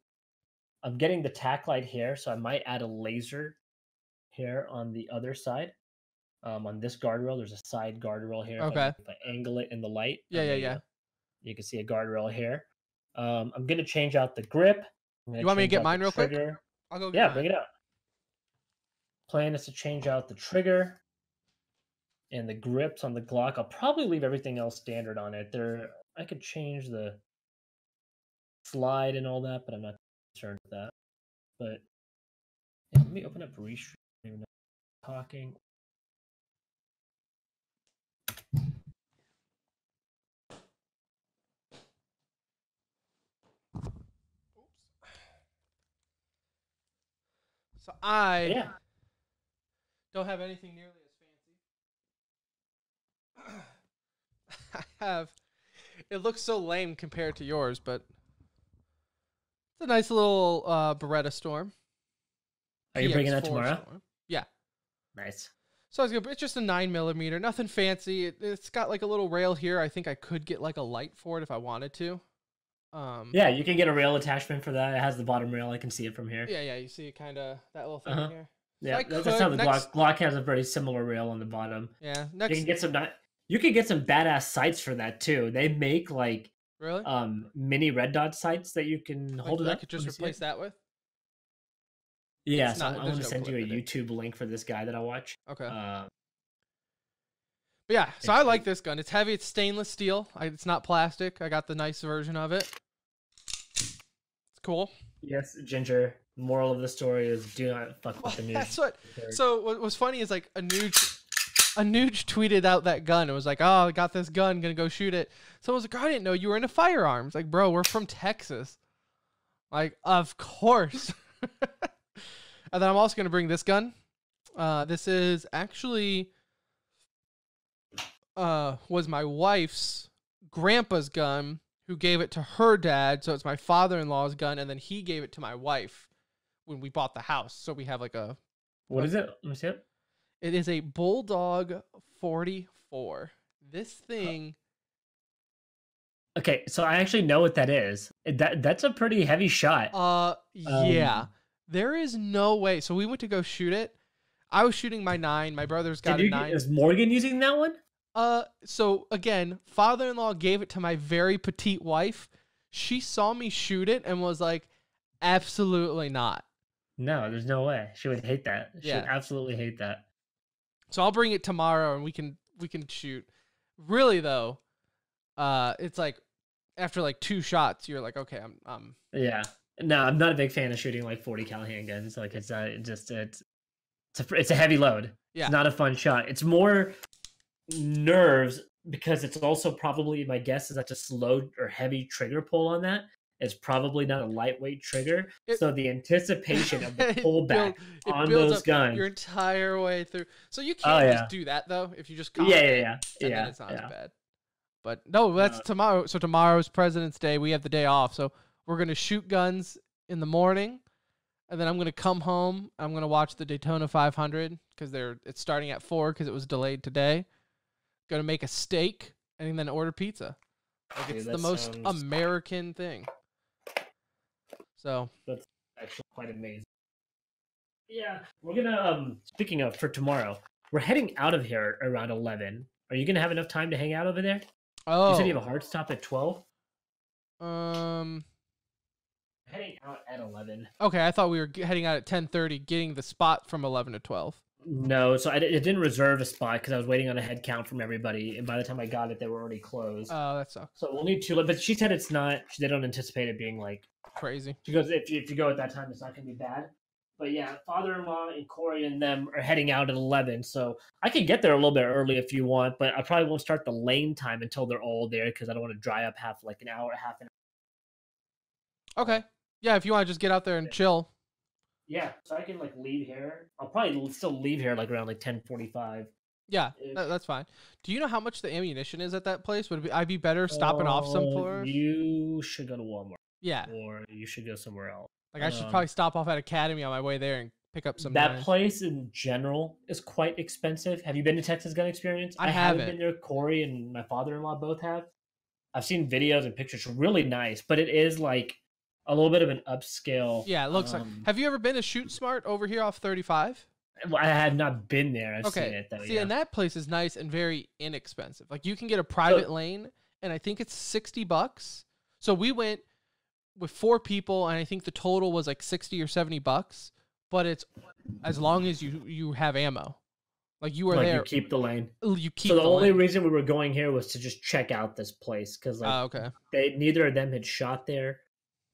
I'm getting the tack light here, so I might add a laser here on the other side. On this guardrail, there's a side guardrail here. Okay. If I angle it in the light. Yeah. You can see a guardrail here. I'm gonna change out the grip. You want me to get mine real quick? I'll go get mine. Bring it out. Plan is to change out the trigger. And the grips on the Glock, I'll probably leave everything else standard on it. I could change the slide and all that, but I'm not concerned with that. But yeah, let me open up Restream. Talking. So I don't have anything nearly. I have It looks so lame compared to yours, but it's a nice little Beretta Storm. Are you bringing that tomorrow? Storm. Yeah. Nice. So I was gonna, it's just a 9mm, nothing fancy. It's got like a little rail here. I think I could get like a light for it if I wanted to. Yeah, you can get a rail attachment for that. It has the bottom rail. I can see it from here. Yeah, yeah. You see kind of that little thing here. Yeah, so that's how the Glock has a very similar rail on the bottom. Yeah, you can get some. You can get some badass sights for that too. They make like mini red dot sights that you can hold it up. I could just replace that with. Yeah, so I'm going to send you a YouTube link for this guy that I watch. Okay. But yeah, so I like this gun. It's heavy. It's stainless steel. It's not plastic. I got the nice version of it. It's cool. Yes, Ginger. Moral of the story is do not fuck with the Nuge. That's what. So what was funny is like a Nuge tweeted out that gun. It was like, oh, I got this gun. Gonna go shoot it. So I was like, I didn't know you were into firearms. Like, bro, we're from Texas. Like, of course. And then I'm also going to bring this gun. This is actually was my wife's grandpa's gun who gave it to her dad. So it's my father-in-law's gun. And then he gave it to my wife when we bought the house. So we have like a... What is it? Let me see it. It is a Bulldog 44. This thing... Okay, so I actually know what that is. That's a pretty heavy shot. Yeah. There is no way. So we went to go shoot it. I was shooting my 9. My brother's got a 9. Is Morgan using that one? So again, father-in-law gave it to my very petite wife. She saw me shoot it and was like, absolutely not. No, there's no way. She would hate that. She would absolutely hate that. So I'll bring it tomorrow and we can shoot. Really though, it's like after like 2 shots, you're like, okay, I'm yeah. No, I'm not a big fan of shooting like 40 cal handguns. Like it's a heavy load. Yeah. It's not a fun shot. It's more nerves because it's also probably, my guess is that's a slow or heavy trigger pull on that. It's probably not a lightweight trigger. So the anticipation of the pullback on those guns your entire way through. So you can't just do that though. If you just then it's not as bad. But no, that's tomorrow. So tomorrow's President's Day. We have the day off. So we're going to shoot guns in the morning, and then I'm going to come home. I'm going to watch the Daytona 500 because it's starting at 4 because it was delayed today. Going to make a steak and then order pizza. Like, it's the most American thing. So that's actually quite amazing. Yeah, we're going to, speaking of for tomorrow, we're heading out of here around 11. Are you going to have enough time to hang out over there? Oh. You said you have a hard stop at 12? Heading out at 11. Okay, I thought we were heading out at 10:30, getting the spot from 11 to 12. No, so it didn't reserve a spot because I was waiting on a head count from everybody, and by the time I got it, they were already closed. Oh, that sucks. So we'll need 2, but she said it's not. They don't anticipate it being like crazy. She goes, if you go at that time, it's not going to be bad. But yeah, father-in-law and Corey and them are heading out at 11, so I could get there a little bit early if you want, but I probably won't start the lane time until they're all there because I don't want to dry up half an hour. Okay. Yeah, if you want to just get out there and chill. Yeah, so I can like leave here. I'll probably still leave here like around like 10:45. Yeah, that's fine. Do you know how much the ammunition is at that place? Would I be better stopping off somewhere? You should go to Walmart. Yeah. Or you should go somewhere else. Like I should probably stop off at Academy on my way there and pick up some. That place in general is quite expensive. Have you been to Texas Gun Experience? I haven't been there. Corey and my father-in-law both have. I've seen videos and pictures. Really nice, but it is like a little bit of an upscale. Yeah, it looks like. Have you ever been to Shoot Smart over here off 35? I have not been there. I've seen it though. See, and that place is nice and very inexpensive. Like you can get a private lane, and I think it's $60. So we went with 4 people, and I think the total was like $60 or $70. But it's as long as you have ammo. Like you were like there. You keep the lane. You keep. So the only reason we were going here was to just check out this place because like neither of them had shot there.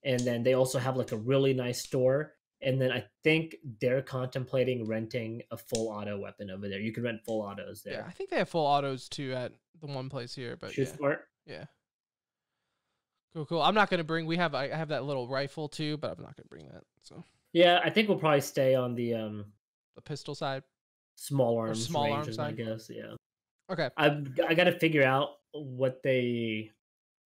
And then they also have like a really nice store. And then I think they're contemplating renting a full auto weapon over there. You can rent full autos there. Yeah, I think they have full autos too at the one place here. But Shoot Smart. Yeah. Cool, cool. I'm not gonna bring. I have that little rifle too, but I'm not gonna bring that. So. Yeah, I think we'll probably stay on the pistol side. Small arms ranges, I guess. Yeah. Okay. I gotta figure out what they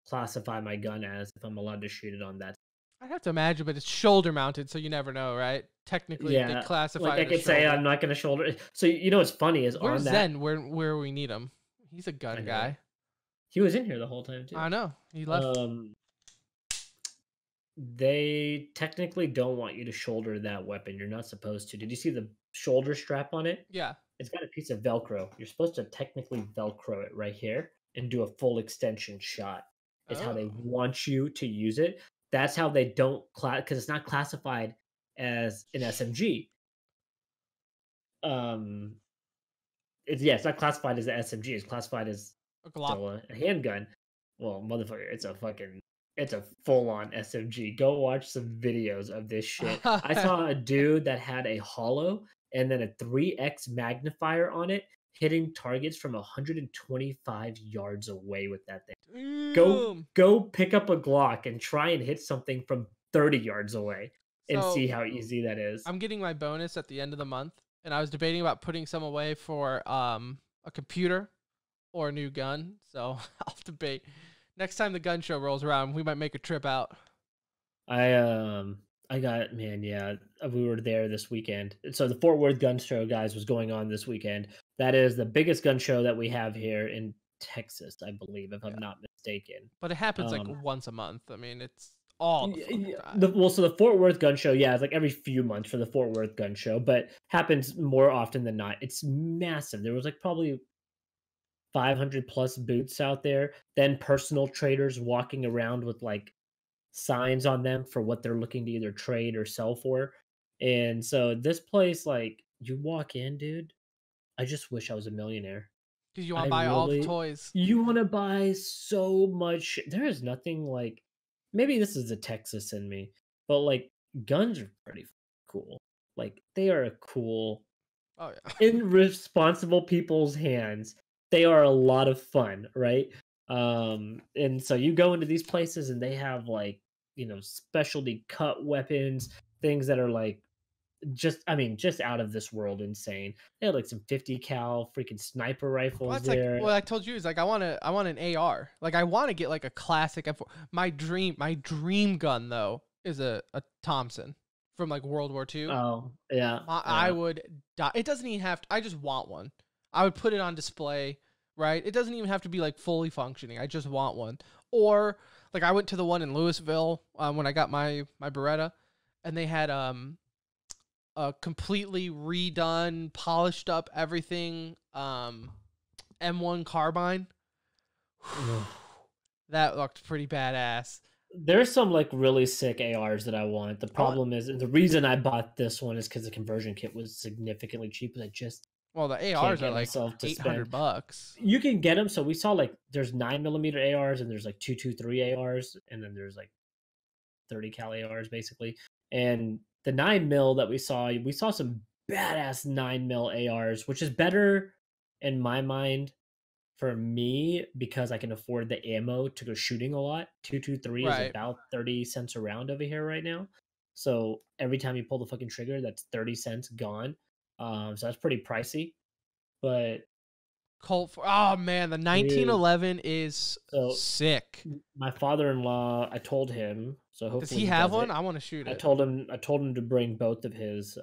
classify my gun as if I'm allowed to shoot it on that. I have to imagine, but it's shoulder mounted, so you never know, right? Technically, yeah, they classify. Like I could say I'm not going to shoulder it. So you know what's funny is on that. Zen, where we need him. He's a gun guy. He was in here the whole time too. I know. He left. They technically don't want you to shoulder that weapon. You're not supposed to. Did you see the shoulder strap on it? Yeah. It's got a piece of Velcro. You're supposed to technically Velcro it right here and do a full extension shot. It's how they want you to use it. That's how they don't class, because it's not classified as an SMG. It's not classified as an SMG. It's classified as a handgun. Well, motherfucker, it's a full-on SMG. Go watch some videos of this shit. I saw a dude that had a hollow and then a 3x magnifier on it, hitting targets from 125 yards away with that thing. Damn. Go pick up a Glock and try and hit something from 30 yards away and see how easy that is. I'm getting my bonus at the end of the month, and I was debating about putting some away for a computer or a new gun, so I'll debate. Next time the gun show rolls around, we might make a trip out. I got, man, yeah, we were there this weekend. So the Fort Worth Gun Show, guys, was going on this weekend. That is the biggest gun show that we have here in Texas, I believe, if I'm not mistaken. But it happens like once a month. I mean, it's all so the Fort Worth Gun Show, yeah, it's like every few months for the Fort Worth Gun Show, but happens more often than not. It's massive. There was like probably 500 plus booths out there, then personal traders walking around with like signs on them for what they're looking to either trade or sell for. And so this place, like, you walk in, dude, I just wish I was a millionaire. Because you want to buy all the toys. You want to buy so much. There is nothing like, maybe this is the Texas in me, but like guns are pretty cool. Like they are a cool, in responsible people's hands. They are a lot of fun, right? And so you go into these places and they have like, you know, specialty cut weapons, things that are like just out of this world insane. They had like some 50 cal freaking sniper rifles. Like, well, I told you, it's like I want an AR. Like I want to get like a classic M4. My dream gun though is a Thompson from like World War II. Oh, yeah. I would die. It doesn't even have to, I just want one. I would put it on display. Right? It doesn't even have to be like fully functioning. I just want one. Or like I went to the one in Louisville when I got my Beretta, and they had a completely redone, polished up everything M1 carbine. That looked pretty badass. There's some like really sick ARs that I want. The problem is, the reason I bought this one is because the conversion kit was significantly cheaper. Well, the ARs are like $800. You can get them. So we saw like there's 9mm ARs and there's like 223 ARs and then there's like 30 cal ARs basically. And the 9mm that we saw some badass 9mm ARs, which is better in my mind for me because I can afford the ammo to go shooting a lot. 223 is about 30 cents a round over here right now. So every time you pull the fucking trigger, that's 30 cents gone. So that's pretty pricey, but oh man, the 1911 is sick. My father-in-law, I told him, so hopefully does he have one? I want to shoot it. I told him to bring both of his,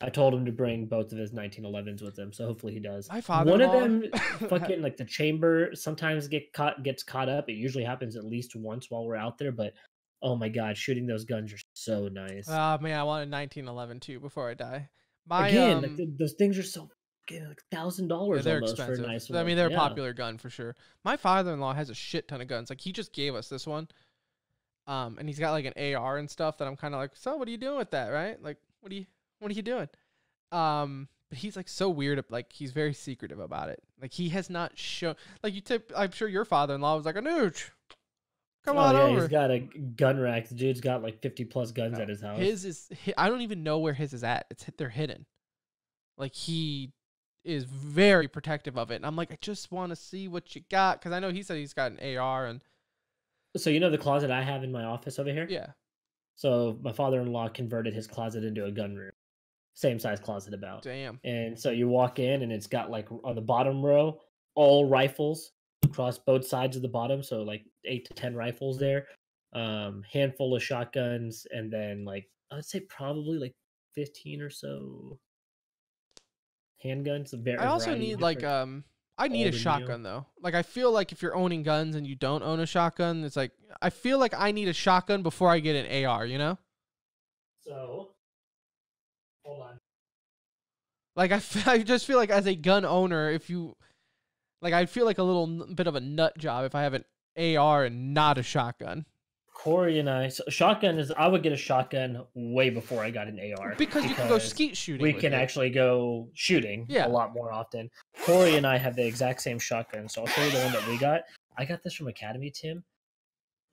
I told him to bring both of his 1911s with him. So hopefully he does. My father-in-law, one of them fucking like the chamber sometimes gets caught up. It usually happens at least once while we're out there, but oh my god, shooting those guns are so nice. Oh man, I want a 1911 too before I die. Again, like those things are so like $1,000 almost expensive. For a nice one. I mean, they're a popular gun for sure. My father-in-law has a shit ton of guns. Like he just gave us this one, and he's got like an AR and stuff that I'm kind of like, so what are you doing with that, right? Like, what are you doing? But he's like so weird. Like he's very secretive about it. Like he has not shown. Like I'm sure your father-in-law was like, Anuj, come on over. He's got a gun rack. The dude's got like 50 plus guns at his house. I don't even know where his is at. They're hidden. Like he is very protective of it. And I'm like, I just want to see what you got. Cause I know he said he's got an AR and. So, you know, the closet I have in my office over here. Yeah. So my father-in-law converted his closet into a gun room, same size closet about. Damn. And so you walk in and it's got like on the bottom row, all rifles, across both sides of the bottom, so like 8 to 10 rifles there, handful of shotguns, and then like I'd say probably like 15 or so handguns. I also need like I need a shotgun though. Like I feel like if you're owning guns and you don't own a shotgun, it's like I feel like I need a shotgun before I get an AR, you know? So hold on. Like I just feel like as a gun owner, if you like, I feel like a little bit of a nut job if I have an AR and not a shotgun. Corey and I, so shotgun is, I would get a shotgun way before I got an AR. Because you can go skeet shooting. We can actually go shooting a lot more often. Corey and I have the exact same shotgun, so I'll show you the one that we got. I got this from Academy, Tim.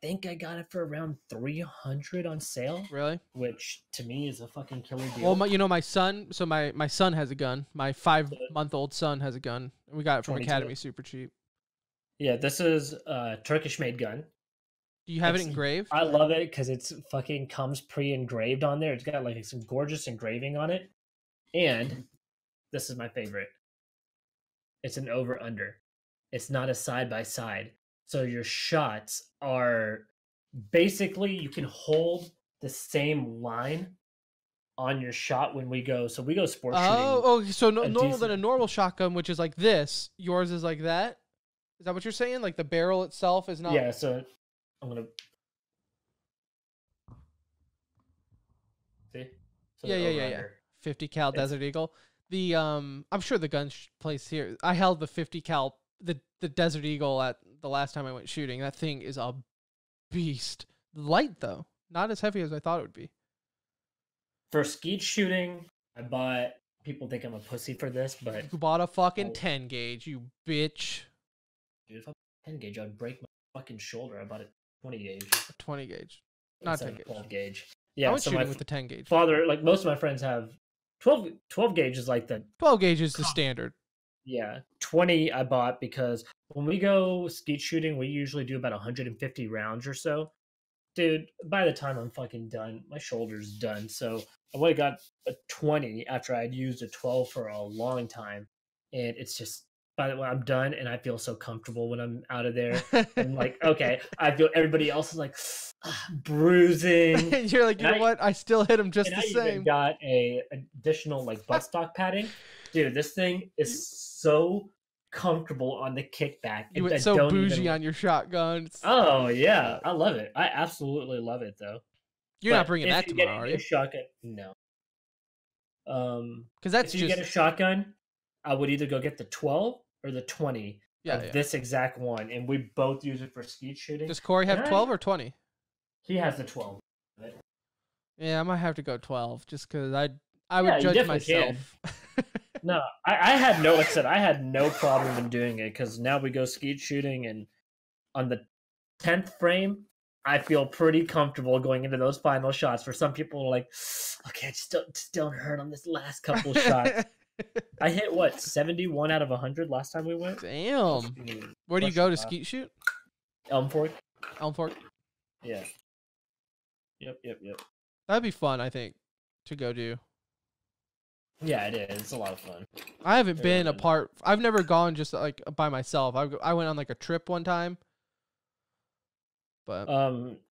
I think I got it for around $300 on sale. Really? Which to me is a fucking killer deal. Well, you know, my son, so my son has a gun. My 5-month-old son has a gun. We got it from Academy super cheap. Yeah, this is a Turkish-made gun. Do you have it engraved? I love it because it's fucking comes pre-engraved on there. It's got like some gorgeous engraving on it. And this is my favorite. It's an over-under. It's not a side-by-side. So your shots are basically, you can hold the same line on your shot when we go. So we go sports shooting. Oh, so normal than a normal shotgun, which is like this. Yours is like that. Is that what you're saying? Like the barrel itself is not. Yeah. So I'm gonna see. So yeah. 50 cal Desert Eagle. The I'm sure the gun place here. I held the 50 cal the Desert Eagle at the last time I went shooting. That thing is a beast. Light though, not as heavy as I thought it would be. For skeet shooting, I bought. People think I'm a pussy for this, but you bought a fucking 10 gauge, you bitch. Dude, if I bought 10 gauge, I'd break my fucking shoulder. I bought a 20 gauge. 20 gauge, not 10 gauge. 12 gauge. Yeah, I went shooting with the 10 gauge. Father, like most of my friends have 12 gauge is like the 12 gauge is the standard. Yeah, 20 I bought because when we go skeet shooting, we usually do about 150 rounds or so. Dude, by the time I'm fucking done, my shoulder's done. So I went and got a 20 after I'd used a 12 for a long time. And it's just, by the way, I'm done and I feel so comfortable when I'm out of there. I'm like, okay, I feel everybody else is like bruising. And you're like, you know what? I still hit him just the same. I even got an additional like buttstock padding. Dude, this thing is so comfortable on the kickback. You went so bougie on your shotgun. Oh yeah, I love it. I absolutely love it though. You're not bringing that tomorrow, are you? Shotgun, no. Because that's if you get a shotgun, I would either go get the 12 or the 20 of this exact one, and we both use it for skeet shooting. Does Corey have 12 or 20? He has the 12. Yeah, I might have to go 12 just because I would judge myself. No, I had no upset. I had no problem in doing it because now we go skeet shooting, and on the 10th frame, I feel pretty comfortable going into those final shots. For some people, like, okay, I just don't hurt on this last couple shots. I hit what 71 out of 100 last time we went. Damn. Where do you go to skeet shoot? Elm Fork. Elm Fork. Yeah. Yep. That'd be fun, I think, to go do. Yeah, it is. It's a lot of fun. I haven't been apart. I've never gone just like by myself. I went on like a trip one time. But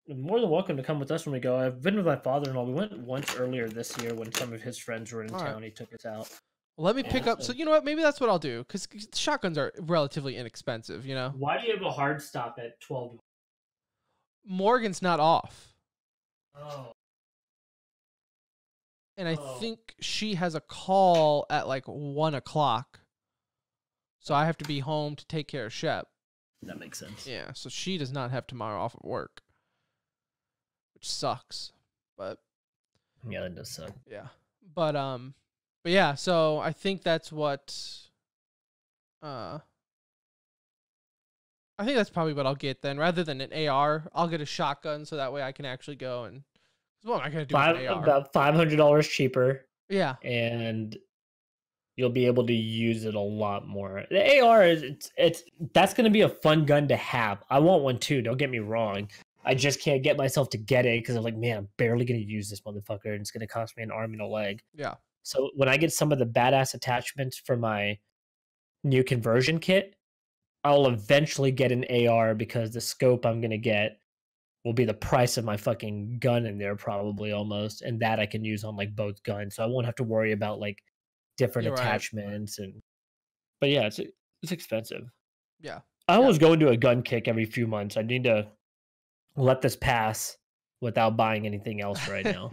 more than welcome to come with us when we go. I've been with my father-in-law. We went once earlier this year when some of his friends were in town. He took us out. Well, let me pick up. So you know what? Maybe that's what I'll do because shotguns are relatively inexpensive. You know. Why do you have a hard stop at 12? Morgan's not off. Oh. And I think she has a call at like 1 o'clock. So I have to be home to take care of Shep. That makes sense. Yeah. So she does not have tomorrow off of work, which sucks, but yeah, that does suck. Yeah. But yeah, so I think that's what, I think that's probably what I'll get then. Rather than an AR, I'll get a shotgun. So that way I can actually go and, what am I gonna do? About $500 cheaper. Yeah, and you'll be able to use it a lot more. The AR is that's gonna be a fun gun to have. I want one too. Don't get me wrong. I just can't get myself to get it because I'm like, man, I'm barely gonna use this motherfucker, and it's gonna cost me an arm and a leg. Yeah. So when I get some of the badass attachments for my new conversion kit, I'll eventually get an AR because the scope I'm going to get will be the price of my fucking gun in there probably almost. And that I can use on like both guns. So I won't have to worry about like different attachments. Right. And but yeah, it's expensive. Yeah. I always go into a gun kick every few months. I need to let this pass without buying anything else right now.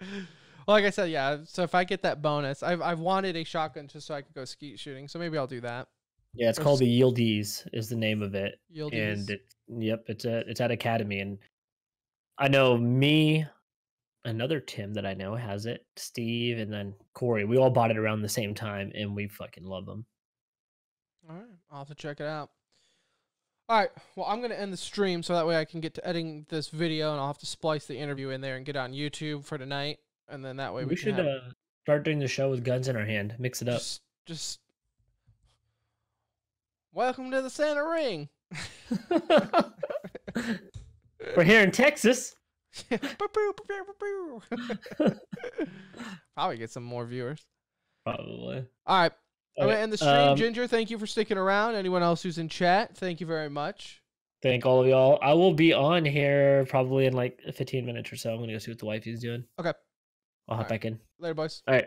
Well, like I said, yeah. So if I get that bonus, I've wanted a shotgun just so I could go skeet shooting. So maybe I'll do that. Yeah, it's called the Yieldees is the name of it. Yieldees. And it's at Academy, and I know me, another Tim that I know has it, Steve, and then Corey. We all bought it around the same time, and we fucking love them. All right, I'll have to check it out. All right, well, I'm going to end the stream so that way I can get to editing this video, and I'll have to splice the interview in there and get it on YouTube for tonight. And then that way we should start doing the show with guns in our hand. Mix it up. Just welcome to the Centering. We're here in Texas. Probably get some more viewers. Probably. All right. I'm going to end the stream. Ginger, thank you for sticking around. Anyone else who's in chat, thank you very much. Thank all of y'all. I will be on here probably in like 15 minutes or so. I'm going to go see what the wifey's doing. Okay. I'll hop back in. Later, boys. All right.